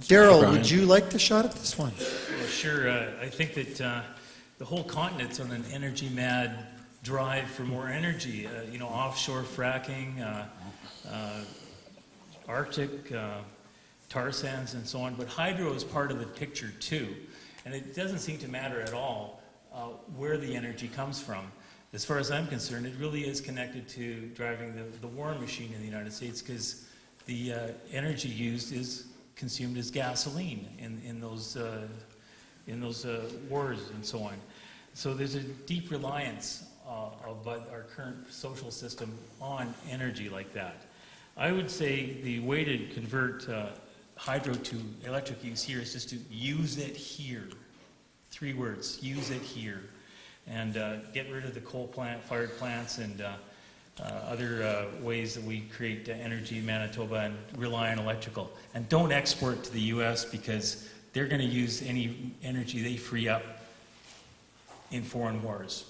Darrel, would you like to shot at this one? Well, sure. Uh, I think that uh, the whole continent's on an energy-mad drive for more energy. Uh, you know, offshore fracking, uh, uh, Arctic, uh, tar sands, and so on. But hydro is part of the picture, too. And it doesn't seem to matter at all uh, where the energy comes from. As far as I'm concerned, it really is connected to driving the, the war machine in the United States, because the uh, energy used is consumed as gasoline in, in those, uh, in those uh, wars and so on. So there's a deep reliance uh, of our current social system on energy like that. I would say the way to convert uh, hydro to electric use here is just to use it here. Three words, use it here. And uh, get rid of the coal plant, fired plants, and uh, uh, other uh, ways that we create uh, energy in Manitoba, and rely on electrical. And don't export to the U S, because they're going to use any energy they free up in foreign wars.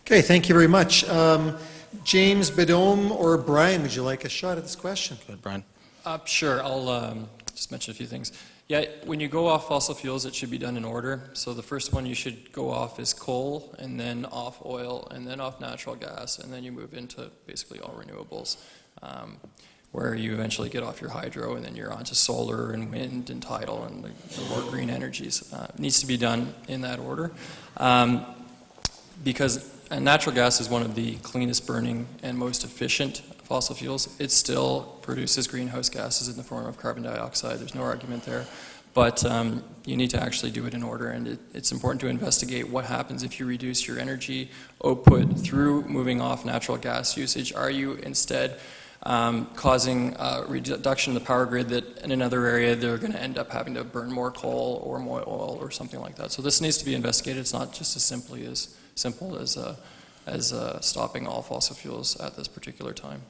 Okay, thank you very much. Um, James Beddome or Bryan, would you like a shot at this question? Go ahead, Bryan. Uh, sure, I'll um, just mention a few things. Yeah, when you go off fossil fuels, it should be done in order. So the first one you should go off is coal, and then off oil, and then off natural gas, and then you move into basically all renewables, um, where you eventually get off your hydro, and then you're onto solar and wind and tidal and the, the more green energies. Uh, it needs to be done in that order, um, because natural gas is one of the cleanest burning and most efficient fossil fuels. It still produces greenhouse gases in the form of carbon dioxide. There's no argument there. But um, you need to actually do it in order, and it, it's important to investigate what happens if you reduce your energy output through moving off natural gas usage. Are you instead um, causing a reduction in the power grid that in another area they're going to end up having to burn more coal or more oil or something like that? So this needs to be investigated. It's not just as simply as simple as uh, as uh, stopping all fossil fuels at this particular time.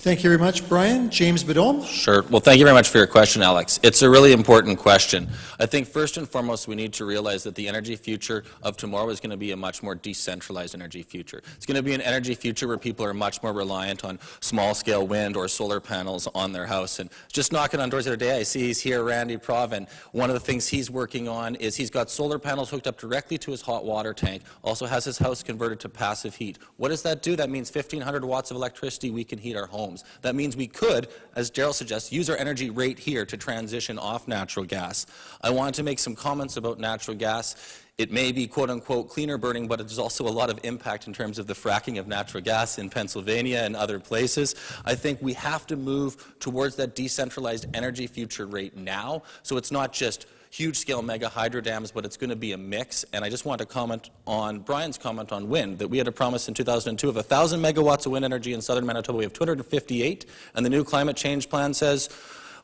Thank you very much, Bryan. James Beddome? Sure. Well, thank you very much for your question, Alex. It's a really important question. I think first and foremost, we need to realize that the energy future of tomorrow is going to be a much more decentralized energy future. It's going to be an energy future where people are much more reliant on small-scale wind or solar panels on their house. And just knocking on doors the other day, I see he's here, Randy Prov, and one of the things he's working on is he's got solar panels hooked up directly to his hot water tank, also has his house converted to passive heat. What does that do? That means fifteen hundred watts of electricity we can heat our home. That means we could, as Darrel suggests, use our energy right here to transition off natural gas. I wanted to make some comments about natural gas. It may be, quote unquote, cleaner burning, but there's also a lot of impact in terms of the fracking of natural gas in Pennsylvania and other places. I think we have to move towards that decentralized energy future right now, so it's not just huge-scale mega hydro dams, but it's going to be a mix. And I just want to comment on Bryan's comment on wind, that we had a promise in two thousand two of one thousand megawatts of wind energy in southern Manitoba. We have two hundred fifty-eight, and the new climate change plan says,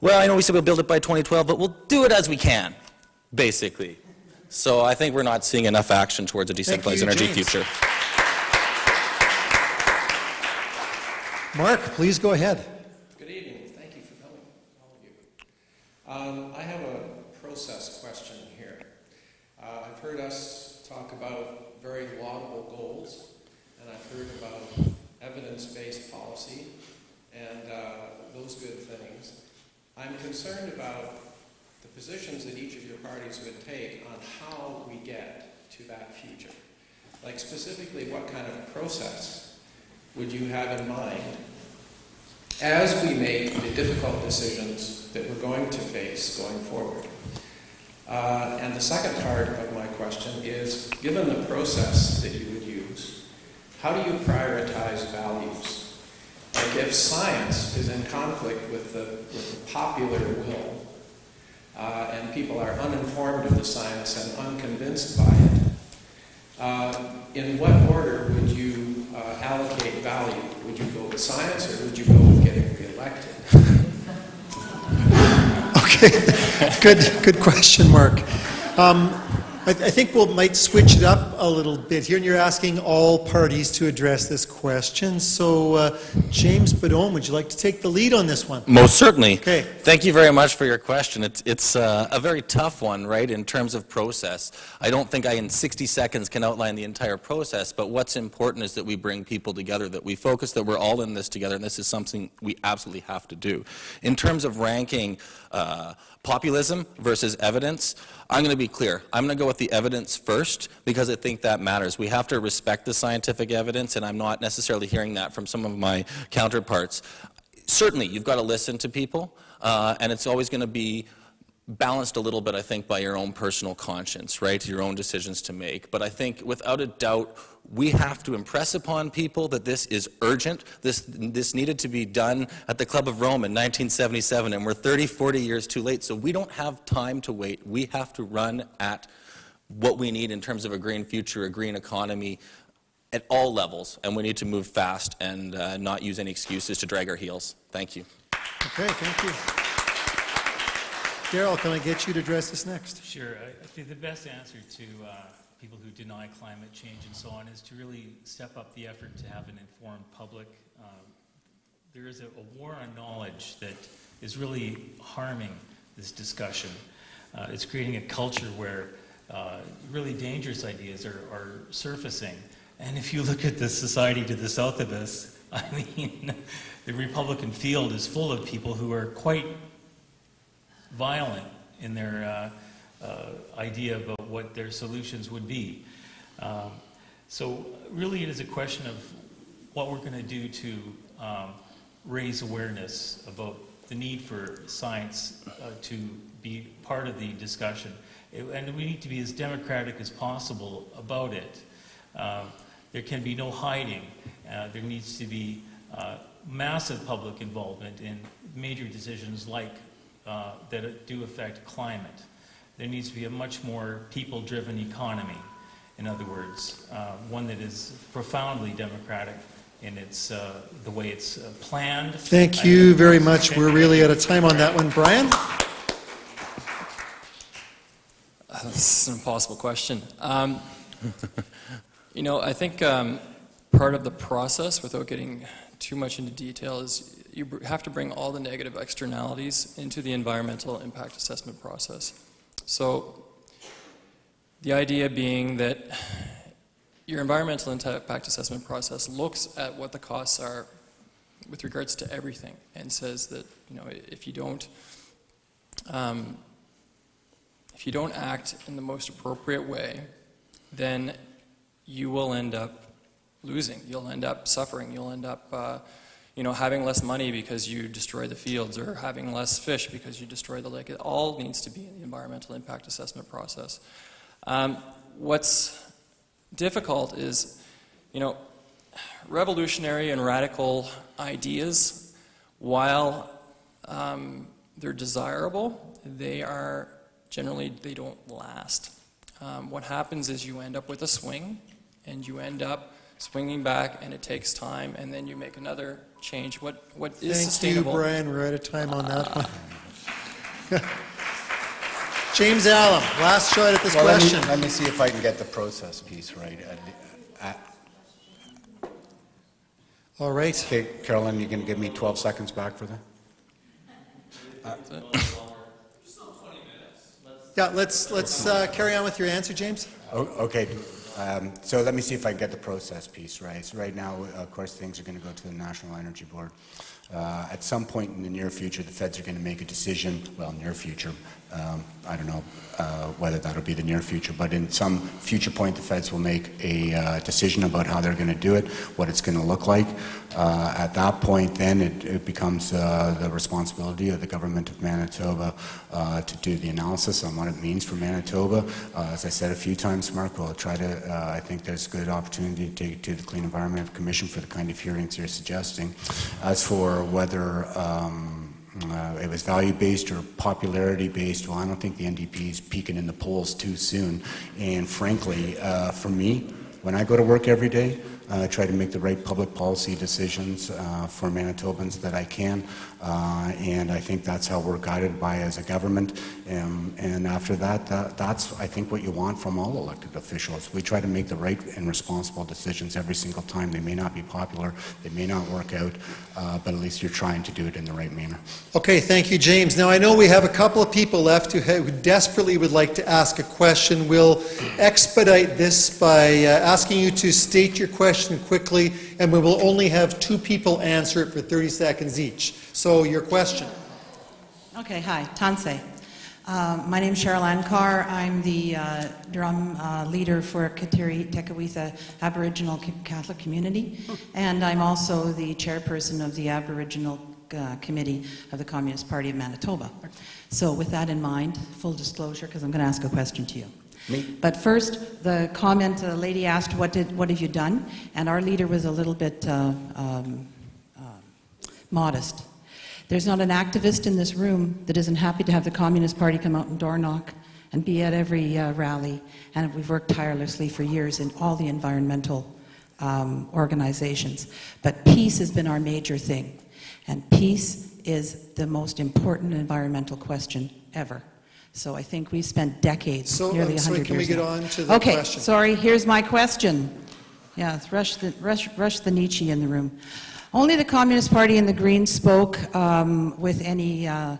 well, I know we said we'll build it by twenty twelve, but we'll do it as we can, basically. So I think we're not seeing enough action towards a decentralized you, energy James. future. Mark, please go ahead. Good evening. Thank you for us talk about very laudable goals, and I've heard about evidence-based policy and uh, those good things. I'm concerned about the positions that each of your parties would take on how we get to that future. Like specifically, what kind of process would you have in mind as we make the difficult decisions that we're going to face going forward? Uh, and the second part of my question is, given the process that you would use, how do you prioritize values? Like if science is in conflict with the, with the popular will, uh, and people are uninformed of the science and unconvinced by it, uh, in what order would you uh, allocate value? Would you go with science, or would you go with getting reelected? Okay, good, good question, Mark. Um, I, I think we'll might switch it up a little bit here, and you're asking all parties to address this question. So, uh, James Beddome, would you like to take the lead on this one? Most certainly. Okay. Thank you very much for your question. It's, it's uh, a very tough one, right, in terms of process. I don't think I, in sixty seconds, can outline the entire process, but what's important is that we bring people together, that we focus, that we're all in this together, and this is something we absolutely have to do. In terms of ranking uh, populism versus evidence, I'm going to be clear. I'm going to go with the evidence first, because I think that matters. We have to respect the scientific evidence, and I'm not necessarily hearing that from some of my counterparts. Certainly, you've got to listen to people. Uh, and it's always going to be balanced a little bit, I think, by your own personal conscience, right? Your own decisions to make. But I think, without a doubt, we have to impress upon people that this is urgent. This, this needed to be done at the Club of Rome in nineteen seventy-seven, and we're thirty, forty years too late. So we don't have time to wait. We have to run at what we need in terms of a green future, a green economy, at all levels. And we need to move fast and uh, not use any excuses to drag our heels. Thank you. Okay, thank you. Darrel, can I get you to address this next? Sure. I think the best answer to uh, people who deny climate change and so on is to really step up the effort to have an informed public. Um, there is a, a war on knowledge that is really harming this discussion. Uh, it's creating a culture where uh, really dangerous ideas are, are surfacing. And if you look at the society to the south of us, I mean, the Republican field is full of people who are quite violent in their uh, uh, idea about what their solutions would be. Um, so really it is a question of what we're going to do to um, raise awareness about the need for science uh, to be part of the discussion. It, and we need to be as democratic as possible about it. Uh, there can be no hiding. Uh, there needs to be uh, massive public involvement in major decisions like uh, that do affect climate. There needs to be a much more people-driven economy, in other words, uh, one that is profoundly democratic in its, uh, the way it's uh, planned. Thank you very much. We're really out of time on that one. Bryan? Uh, this is an impossible question. Um, you know, I think um, part of the process, without getting too much into detail, is you have to bring all the negative externalities into the environmental impact assessment process. So the idea being that your environmental impact assessment process looks at what the costs are with regards to everything and says that, you know, if you don't um, if you don't act in the most appropriate way, then you will end up losing. You'll end up suffering. You'll end up uh, you know, having less money because you destroy the fields, or having less fish because you destroy the lake. It all needs to be in the environmental impact assessment process. Um, what's difficult is, you know, revolutionary and radical ideas, while um, they're desirable, they are generally, they don't last. Um, what happens is you end up with a swing, and you end up swinging back, and it takes time, and then you make another change. What what is Thank sustainable? Thank you, Bryan. We're out of time on uh, that one. James Allum, last shot at this well, question. Let me, let me see if I can get the process piece right. I, I, I, All right. Okay, Carolyn, you can give me twelve seconds back for that. Uh, yeah, let's let's uh, carry on with your answer, James. Okay, um, so let me see if I can get the process piece right. So right now, of course, things are going to go to the National Energy Board. Uh, at some point in the near future, the feds are going to make a decision, well, near future, um, I don't know uh, whether that'll be the near future, but in some future point, the feds will make a uh, decision about how they're going to do it, what it's going to look like. Uh, at that point, then, it, it becomes uh, the responsibility of the government of Manitoba uh, to do the analysis on what it means for Manitoba. Uh, as I said a few times, Mark, we'll try to, uh, I think there's good opportunity to take it to the Clean Environment Commission for the kind of hearings you're suggesting. As for whether um, uh, it was value-based or popularity-based, well, I don't think the N D P is peaking in the polls too soon. And frankly, uh, for me, when I go to work every day, I uh, try to make the right public policy decisions uh, for Manitobans that I can, uh, and I think that's how we're guided by as a government. Um, and after that, that, that's, I think, what you want from all elected officials. We try to make the right and responsible decisions every single time. They may not be popular, they may not work out, uh, but at least you're trying to do it in the right manner. Okay, thank you, James. Now, I know we have a couple of people left who, who desperately would like to ask a question. We'll expedite this by uh, asking you to state your question quickly, and we will only have two people answer it for thirty seconds each. So, your question. Okay, hi, Tansé. Uh, my name is Cheryl Ankar. I'm the uh, drum uh, leader for Kateri Tekawitha Aboriginal Catholic Community, and I'm also the chairperson of the Aboriginal uh, Committee of the Communist Party of Manitoba. So, with that in mind, full disclosure, because I'm going to ask a question to you. Me? But first, the comment, the lady asked, what, did, what have you done? And our leader was a little bit uh, um, uh, modest. There's not an activist in this room that isn't happy to have the Communist Party come out and door knock and be at every uh, rally. And we've worked tirelessly for years in all the environmental um, organizations. But peace has been our major thing. And peace is the most important environmental question ever. So I think we spent decades, so, nearly so one hundred years. So can we get now. on to the okay, question? Okay, sorry, here's my question. Yeah, rush the, rush, rush the Nietzsche in the room. Only the Communist Party and the Greens spoke um, with any uh,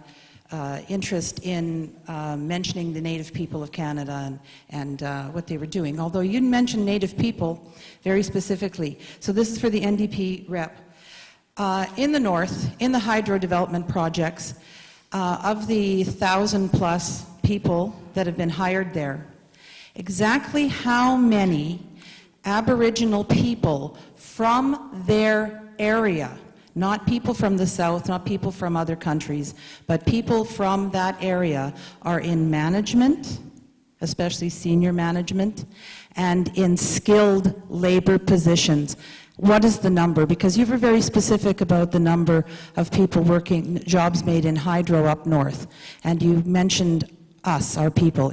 uh, interest in uh, mentioning the Native people of Canada and, and uh, what they were doing, although you mentioned Native people very specifically. So this is for the N D P rep. Uh, in the north, in the hydro development projects, Uh, of the thousand plus people that have been hired there, exactly how many Aboriginal people from their area, not people from the south, not people from other countries, but people from that area are in management, especially senior management, and in skilled labor positions? What is the number? Because you were very specific about the number of people working, jobs made in hydro up north. And you mentioned us, our people,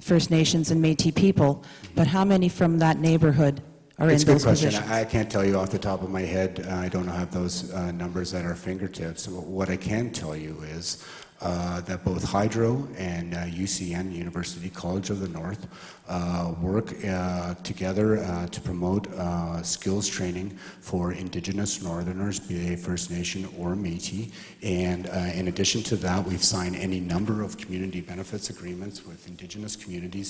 First Nations and Métis people, but how many from that neighborhood are in those positions? It's a good question. I can't tell you off the top of my head. I don't have those uh, numbers at our fingertips. What I can tell you is Uh, that both Hydro and uh, U C N, University College of the North, uh, work uh, together uh, to promote uh, skills training for Indigenous Northerners, be they First Nation or Métis. And uh, in addition to that, we've signed any number of community benefits agreements with Indigenous communities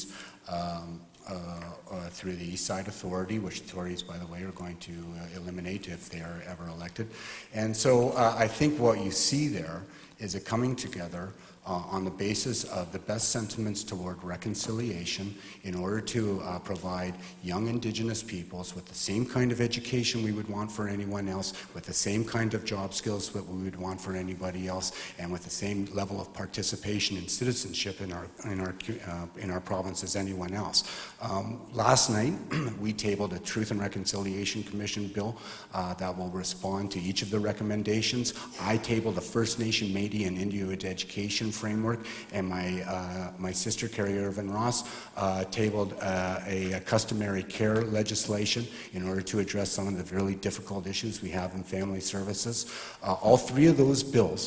um, Uh, uh, through the Eastside Authority, which authorities, by the way, are going to uh, eliminate if they are ever elected. And so uh, I think what you see there is a coming together uh, on the basis of the best sentiments toward reconciliation in order to uh, provide young Indigenous peoples with the same kind of education we would want for anyone else, with the same kind of job skills that we would want for anybody else, and with the same level of participation and citizenship in our, in our, uh, in our province as anyone else. Um, last night, we tabled a Truth and Reconciliation Commission bill uh, that will respond to each of the recommendations. I tabled a First Nation, Métis, and Inuit education framework, and my uh, my sister, Carrie Irvin-Ross, uh, tabled uh, a, a customary care legislation in order to address some of the really difficult issues we have in family services. Uh, all three of those bills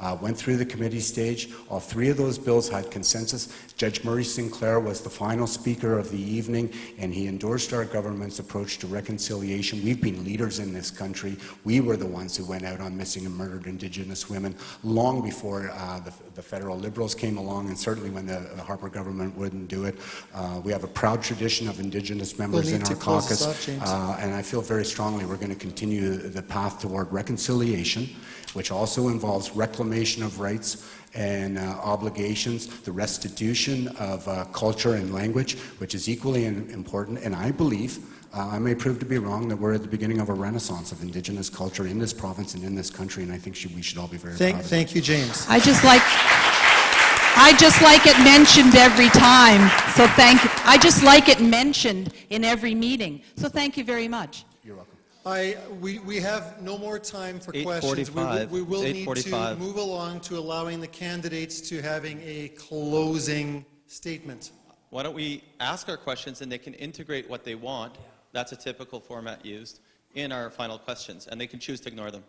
uh, went through the committee stage. All three of those bills had consensus. Judge Murray Sinclair was the final speaker of the evening, and he endorsed our government's approach to reconciliation. We've been leaders in this country. We were the ones who went out on missing and murdered Indigenous women long before uh, the, the federal Liberals came along, and certainly when the, the Harper government wouldn't do it. Uh, we have a proud tradition of Indigenous members we'll in our caucus, up, uh, and I feel very strongly we're going to continue the path toward reconciliation, which also involves reclamation of rights and uh, obligations, the restitution of uh, culture and language, which is equally important. And I believe, uh, I may prove to be wrong, that we're at the beginning of a renaissance of Indigenous culture in this province and in this country, and I think should, we should all be very thank, proud of Thank it. you, James. I just like, I just like it mentioned every time, so thank you. I just like it mentioned in every meeting, so thank you very much. You're welcome. I, we, we have no more time for questions. We, we will need to move along to allowing the candidates to having a closing statement. Why don't we ask our questions and they can integrate what they want, that's a typical format used, in our final questions, and they can choose to ignore them.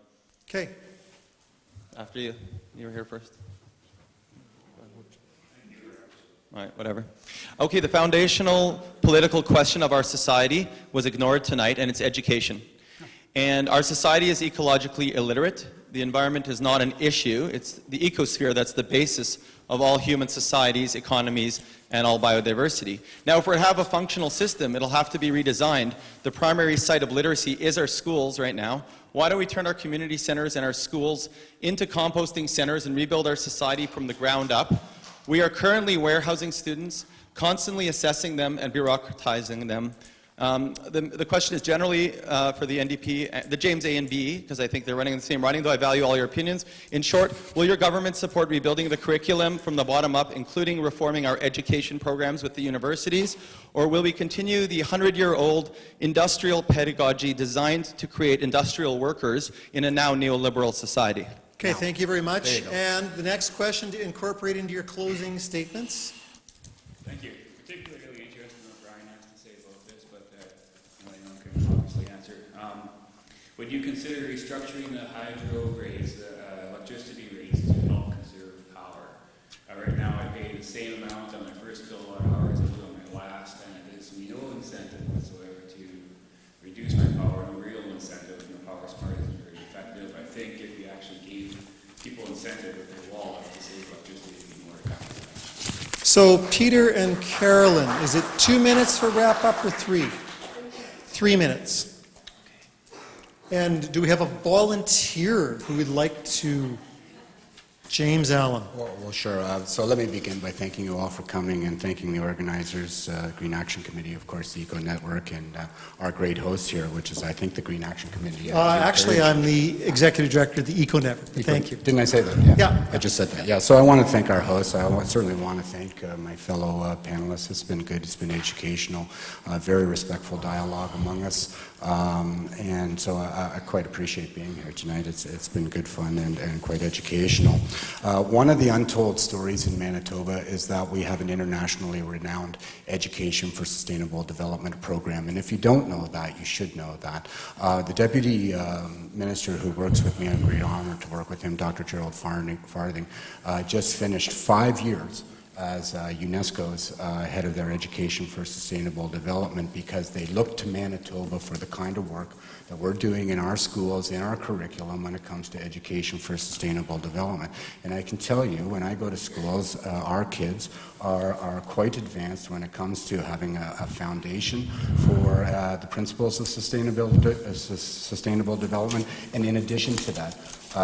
Okay. After you. You were here first. All right, whatever. Okay, the foundational political question of our society was ignored tonight, and it's education. And our society is ecologically illiterate. The environment is not an issue. It's the ecosphere that's the basis of all human societies, economies, and all biodiversity. Now, if we have a functional system, it'll have to be redesigned. The primary site of literacy is our schools right now. Why don't we turn our community centers and our schools into composting centers and rebuild our society from the ground up? We are currently warehousing students, constantly assessing them and bureaucratizing them. Um, the, the question is generally uh, for the N D P, the James A and B, because I think they're running in the same running, though I value all your opinions. In short, will your government support rebuilding the curriculum from the bottom up, including reforming our education programs with the universities, or will we continue the hundred-year-old industrial pedagogy designed to create industrial workers in a now neoliberal society? Okay, thank you very much. You and the next question to incorporate into your closing statements. Thank you. Particularly interested in what Brian has to say about this, but uh, I know I can obviously answer. Um, would you consider restructuring the hydro rates, the uh, electricity rates, to help conserve power? Uh, right now, I pay the same amount on my first kilowatt hour as I do on my last, and there's no incentive whatsoever to reduce my power. No real incentive. You know, power smart isn't very effective. I think if you actually gave people incentive with their wallet to save electricity, it'd be more effective. So, Peter and Carolyn, is it two minutes for wrap up or three? Three minutes. And do we have a volunteer who would like to? James Allum. Well, well sure. Uh, so let me begin by thanking you all for coming and thanking the organizers, uh, Green Action Committee, of course, the Eco Network, and uh, our great hosts here, which is, I think, the Green Action Committee. Uh, actually, Heritage. I'm the executive director of the Eco Network. Eco, thank you. Didn't I say that? Yeah. yeah. I just said that. Yeah. So I want to thank our hosts. I certainly want to thank uh, my fellow uh, panelists. It's been good. It's been educational. Uh, very respectful dialogue among us. Um, and so I, I quite appreciate being here tonight. It's, it's been good fun and, and quite educational. Uh, one of the untold stories in Manitoba is that we have an internationally renowned Education for Sustainable Development program. And if you don't know that, you should know that. Uh, the Deputy uh, Minister who works with me, I have great honor to work with him, Doctor Gerald Farthing, uh, just finished five years as uh, UNESCO's uh, head of their Education for Sustainable Development, because they look to Manitoba for the kind of work that we're doing in our schools, in our curriculum, when it comes to education for sustainable development. And I can tell you, when I go to schools, uh, our kids are, are quite advanced when it comes to having a, a foundation for uh, the principles of sustainable, de uh, sustainable development. And in addition to that, uh,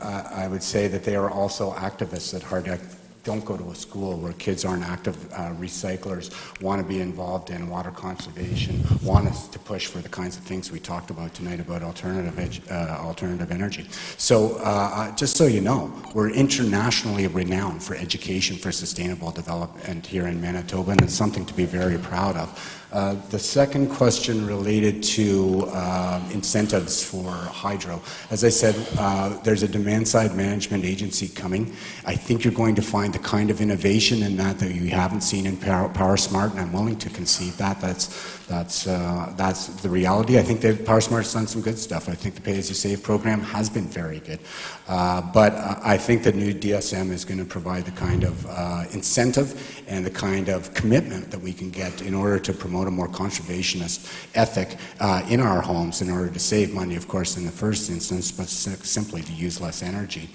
I, I, I would say that they are also activists at hard don't go to a school where kids aren't active uh, recyclers, want to be involved in water conservation, want us to push for the kinds of things we talked about tonight about alternative, uh, alternative energy. So uh, just so you know, we're internationally renowned for education for sustainable development here in Manitoba, and it's something to be very proud of. Uh, the second question related to uh, incentives for hydro. As I said, uh, there's a demand side management agency coming. I think you're going to find find the kind of innovation in that that you haven't seen in Power, Power Smart, and I'm willing to concede that. That's, that's, uh, that's the reality. I think that Power Smart's done some good stuff. I think the Pay-As-You-Save program has been very good. Uh, but uh, I think the new D S M is going to provide the kind of uh, incentive and the kind of commitment that we can get in order to promote a more conservationist ethic uh, in our homes in order to save money, of course, in the first instance, but simply to use less energy.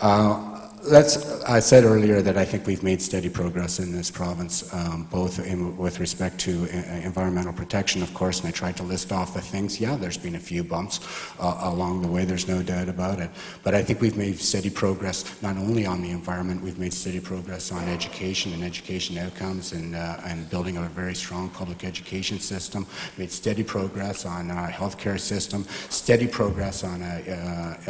Uh, Let's, I said earlier that I think we've made steady progress in this province, um, both in, with respect to environmental protection, of course, and I tried to list off the things. Yeah, there's been a few bumps uh, along the way, there's no doubt about it. But I think we've made steady progress, not only on the environment, we've made steady progress on education and education outcomes and, uh, and building a very strong public education system, made steady progress on our healthcare system, steady progress on a, uh,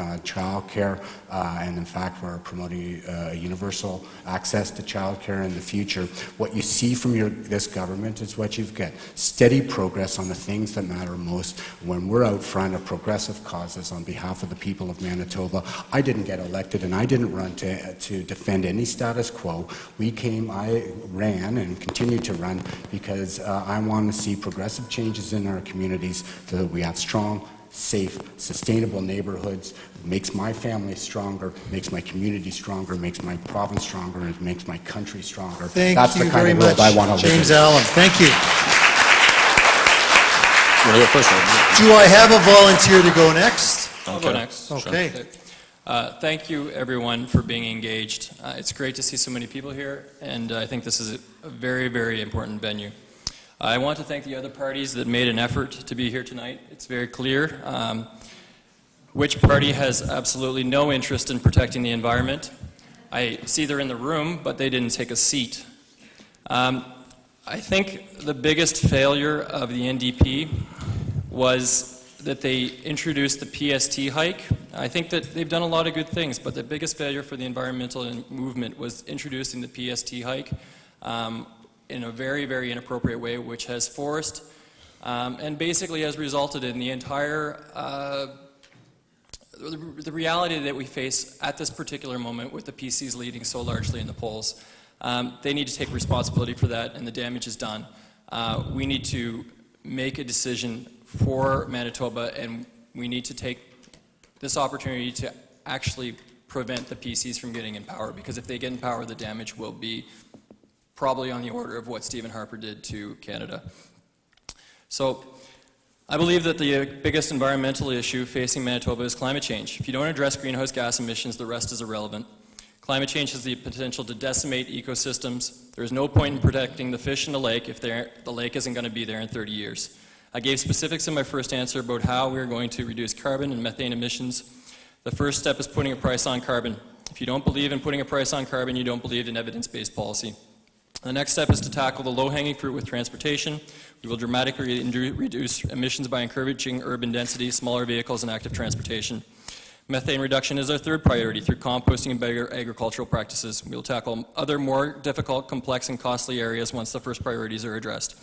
uh, childcare, uh, and in fact, we're promoting Uh, universal access to childcare in the future. What you see from your, this government is what you've got. Steady progress on the things that matter most. When we're out front of progressive causes on behalf of the people of Manitoba, I didn't get elected and I didn't run to, to defend any status quo. We came, I ran and continue to run because uh, I want to see progressive changes in our communities so that we have strong, safe, sustainable neighborhoods. Makes my family stronger, makes my community stronger, makes my province stronger, and makes my country stronger. Thank That's you the kind very of world much, I want to James live in. Allum. Thank you. Do I have a volunteer to go next? I'll okay. go next. Okay. Sure. Uh, thank you, everyone, for being engaged. Uh, it's great to see so many people here, and uh, I think this is a very, very important venue. I want to thank the other parties that made an effort to be here tonight. It's very clear um, which party has absolutely no interest in protecting the environment. I see they're in the room, but they didn't take a seat. Um, I think the biggest failure of the N D P was that they introduced the P S T hike. I think that they've done a lot of good things, but the biggest failure for the environmental movement was introducing the P S T hike. Um, in a very, very inappropriate way, which has forced um, and basically has resulted in the entire uh, the, the reality that we face at this particular moment with the P Cs leading so largely in the polls. Um, they need to take responsibility for that, and the damage is done. Uh, we need to make a decision for Manitoba, and we need to take this opportunity to actually prevent the P Cs from getting in power, because if they get in power, the damage will be probably on the order of what Stephen Harper did to Canada. So I believe that the biggest environmental issue facing Manitoba is climate change. If you don't address greenhouse gas emissions, the rest is irrelevant. Climate change has the potential to decimate ecosystems. There is no point in protecting the fish in the lake if the lake isn't going to be there in thirty years. I gave specifics in my first answer about how we are going to reduce carbon and methane emissions. The first step is putting a price on carbon. If you don't believe in putting a price on carbon, you don't believe in evidence-based policy. The next step is to tackle the low-hanging fruit with transportation. We will dramatically reduce emissions by encouraging urban density, smaller vehicles, and active transportation. Methane reduction is our third priority through composting and better agricultural practices. We will tackle other more difficult, complex, and costly areas once the first priorities are addressed.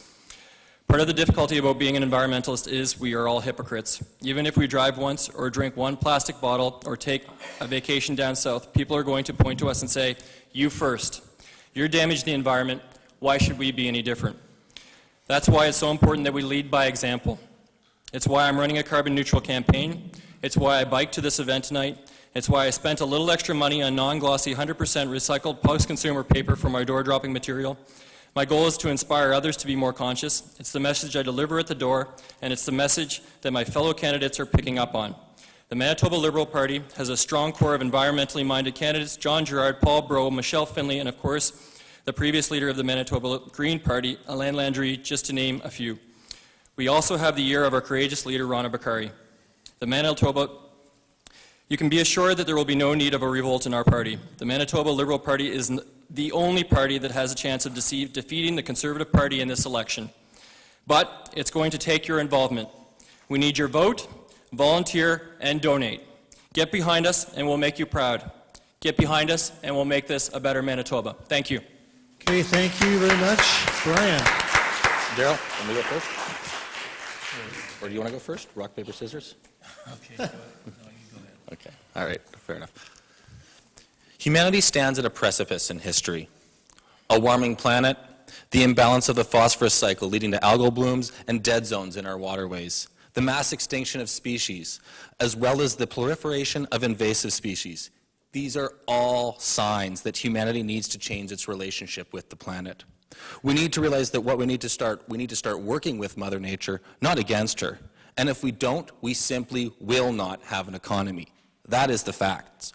Part of the difficulty about being an environmentalist is we are all hypocrites. Even if we drive once or drink one plastic bottle or take a vacation down south, people are going to point to us and say, "You first. You're damaging the environment, why should we be any different?" That's why it's so important that we lead by example. It's why I'm running a carbon neutral campaign. It's why I biked to this event tonight. It's why I spent a little extra money on non-glossy one hundred percent recycled post-consumer paper for my door dropping material. My goal is to inspire others to be more conscious. It's the message I deliver at the door, and it's the message that my fellow candidates are picking up on. The Manitoba Liberal Party has a strong core of environmentally minded candidates: John Gerard, Paul Breau, Michelle Finley, and of course, the previous leader of the Manitoba Green Party, Alain Landry, just to name a few. We also have the year of our courageous leader, Ronna Bucari. The Manitoba, you can be assured that there will be no need of a revolt in our party. The Manitoba Liberal Party is the only party that has a chance of deceive, defeating the Conservative Party in this election. But it's going to take your involvement. We need your vote. Volunteer and donate. Get behind us and we'll make you proud. Get behind us and we'll make this a better Manitoba. Thank you. Okay, thank you very much. Bryan. Darrel, let me go first. Or do you want to go first? Rock, paper, scissors? Okay, go ahead. No, you go ahead. Okay, all right, fair enough. Humanity stands at a precipice in history. A warming planet, the imbalance of the phosphorus cycle leading to algal blooms and dead zones in our waterways, the mass extinction of species, as well as the proliferation of invasive species. These are all signs that humanity needs to change its relationship with the planet. We need to realize that what we need to start, we need to start working with Mother Nature, not against her. And if we don't, we simply will not have an economy. That is the facts.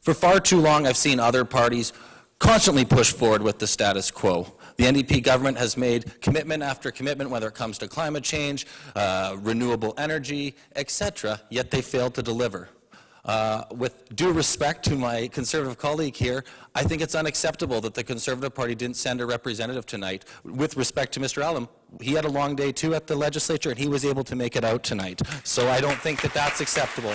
For far too long, I've seen other parties constantly push forward with the status quo. The N D P government has made commitment after commitment, whether it comes to climate change, uh, renewable energy, et cetera, yet they failed to deliver. Uh, with due respect to my Conservative colleague here, I think it's unacceptable that the Conservative Party didn't send a representative tonight. With respect to Mister Allum, he had a long day too at the legislature and he was able to make it out tonight. So I don't think that that's acceptable.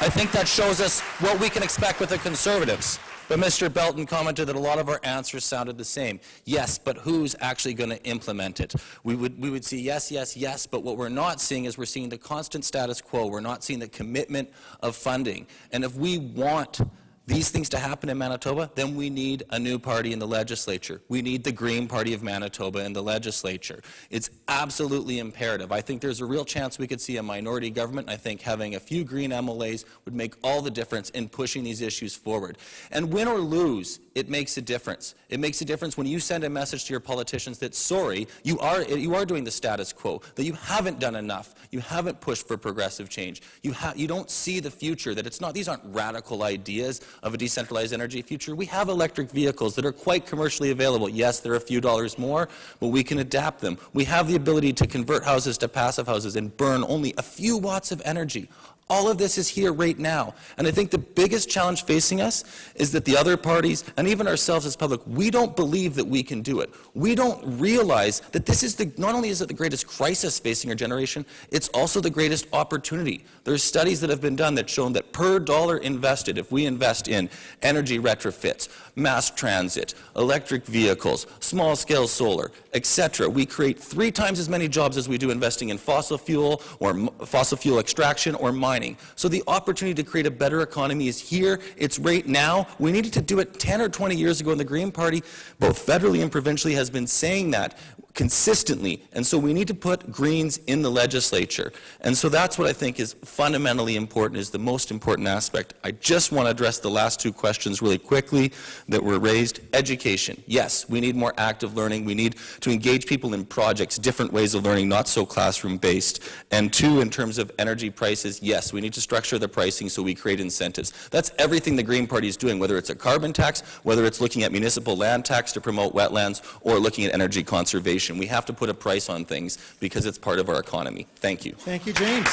I think that shows us what we can expect with the Conservatives. But Mister Belton commented that a lot of our answers sounded the same. Yes, but who's actually going to implement it? We would, we would see yes, yes, yes, but what we're not seeing is we're seeing the constant status quo. We're not seeing the commitment of funding. And if we want these things to happen in Manitoba, then we need a new party in the legislature. We need the Green Party of Manitoba in the legislature. It's absolutely imperative. I think there's a real chance we could see a minority government. I think having a few Green M L As would make all the difference in pushing these issues forward. And win or lose, it makes a difference. It makes a difference when you send a message to your politicians that, sorry, you are, you are doing the status quo, that you haven't done enough, you haven't pushed for progressive change, you, ha you don't see the future, that it's not, these aren't radical ideas of a decentralized energy future. We have electric vehicles that are quite commercially available. Yes, they're a few dollars more, but we can adapt them. We have the ability to convert houses to passive houses and burn only a few watts of energy. All of this is here right now. And I think the biggest challenge facing us is that the other parties, and even ourselves as public, we don't believe that we can do it. We don't realize that this is the, not only is it the greatest crisis facing our generation, it's also the greatest opportunity. There's studies that have been done that shown that per dollar invested, if we invest in energy retrofits, mass transit, electric vehicles, small-scale solar, et cetera, we create three times as many jobs as we do investing in fossil fuel or fossil fuel extraction or mining. So the opportunity to create a better economy is here. It's right now. We needed to do it ten or twenty years ago, and the Green Party, both federally and provincially, has been saying that consistently. And so we need to put Greens in the legislature. And so that's what I think is fundamentally important, is the most important aspect. I just want to address the last two questions really quickly that were raised. Education. Yes, we need more active learning. We need to engage people in projects, different ways of learning, not so classroom-based. And two, in terms of energy prices, yes, we need to structure the pricing so we create incentives. That's everything the Green Party is doing, whether it's a carbon tax, whether it's looking at municipal land tax to promote wetlands, or looking at energy conservation. We have to put a price on things because it's part of our economy. Thank you. Thank you, James.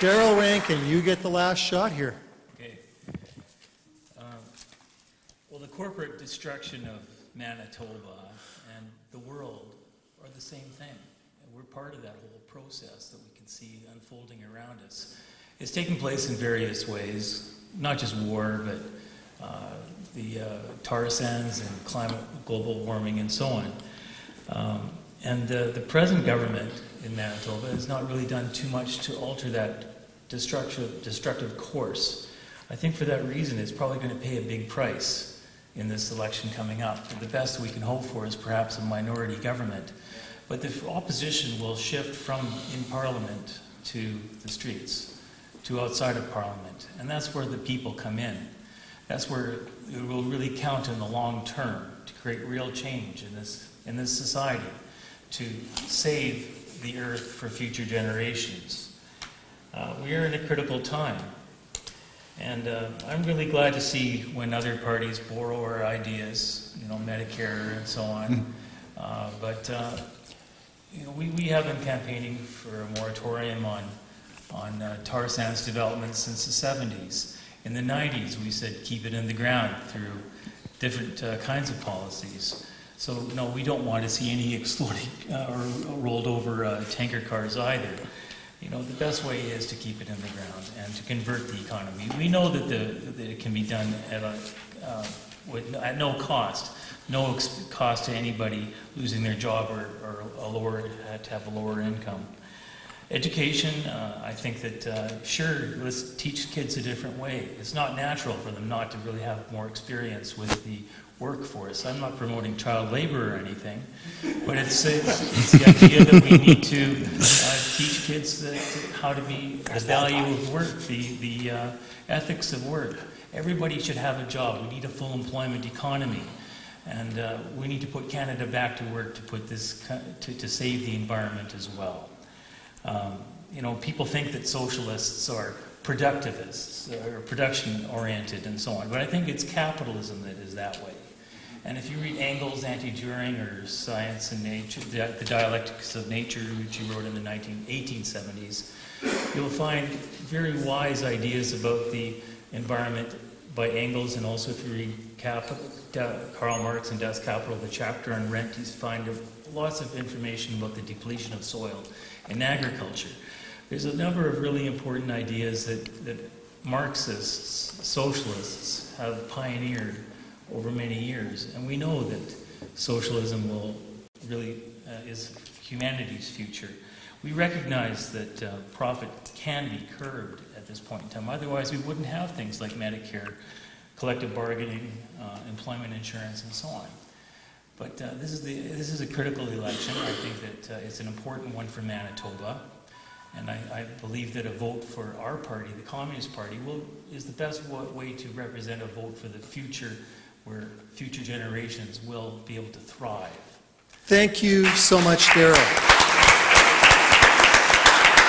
Darrel Rankin, you get the last shot here. Okay. Um, well, the corporate destruction of Manitoba and the world are the same thing. And we're part of that whole process that we can see unfolding around us. It's taking place in various ways, not just war, but Uh, the uh, tar sands and climate, global warming, and so on. Um, and the, the present government in Manitoba has not really done too much to alter that destructive, destructive course. I think for that reason, it's probably going to pay a big price in this election coming up. And the best we can hope for is perhaps a minority government. But the opposition will shift from in Parliament to the streets, to outside of Parliament. And that's where the people come in. That's where it will really count in the long term to create real change in this, in this society, to save the earth for future generations. Uh, we are in a critical time. And uh, I'm really glad to see when other parties borrow our ideas, you know, Medicare and so on. Uh, but uh, you know, we, we have been campaigning for a moratorium on, on uh, tar sands development since the seventies. In the nineties, we said keep it in the ground through different uh, kinds of policies. So no, we don't want to see any exploding uh, or rolled over uh, tanker cars either. You know, the best way is to keep it in the ground and to convert the economy. We know that, the, that it can be done at, a, uh, with, at no cost, no ex cost to anybody losing their job or, or a lower, uh, to have a lower income. Education, uh, I think that, uh, sure, let's teach kids a different way. It's not natural for them not to really have more experience with the workforce. I'm not promoting child labor or anything, but it's, it's, it's the idea that we need to uh, teach kids that, how to be the value of work, the, the uh, ethics of work. Everybody should have a job. We need a full employment economy. And uh, we need to put Canada back to work to put this, to, to save the environment as well. Um, you know, people think that socialists are productivists or production oriented and so on, but I think it's capitalism that is that way. And if you read Engels' Anti-During or Science and Nature, the, the Dialectics of Nature, which he wrote in the eighteen seventies, you'll find very wise ideas about the environment by Engels. And also, if you read Capital, Karl Marx and Das Kapital, the chapter on rent, you find lots of information about the depletion of soil in agriculture. There's a number of really important ideas that, that Marxists, socialists have pioneered over many years, and we know that socialism will really uh, is humanity's future. We recognize that uh, profit can be curbed at this point in time. Otherwise, we wouldn't have things like Medicare, collective bargaining, uh, employment insurance, and so on. But uh, this is the this is a critical election. I think that uh, it's an important one for Manitoba. And I, I believe that a vote for our party, the Communist Party, will, is the best way to represent a vote for the future, where future generations will be able to thrive. Thank you so much, Darrel.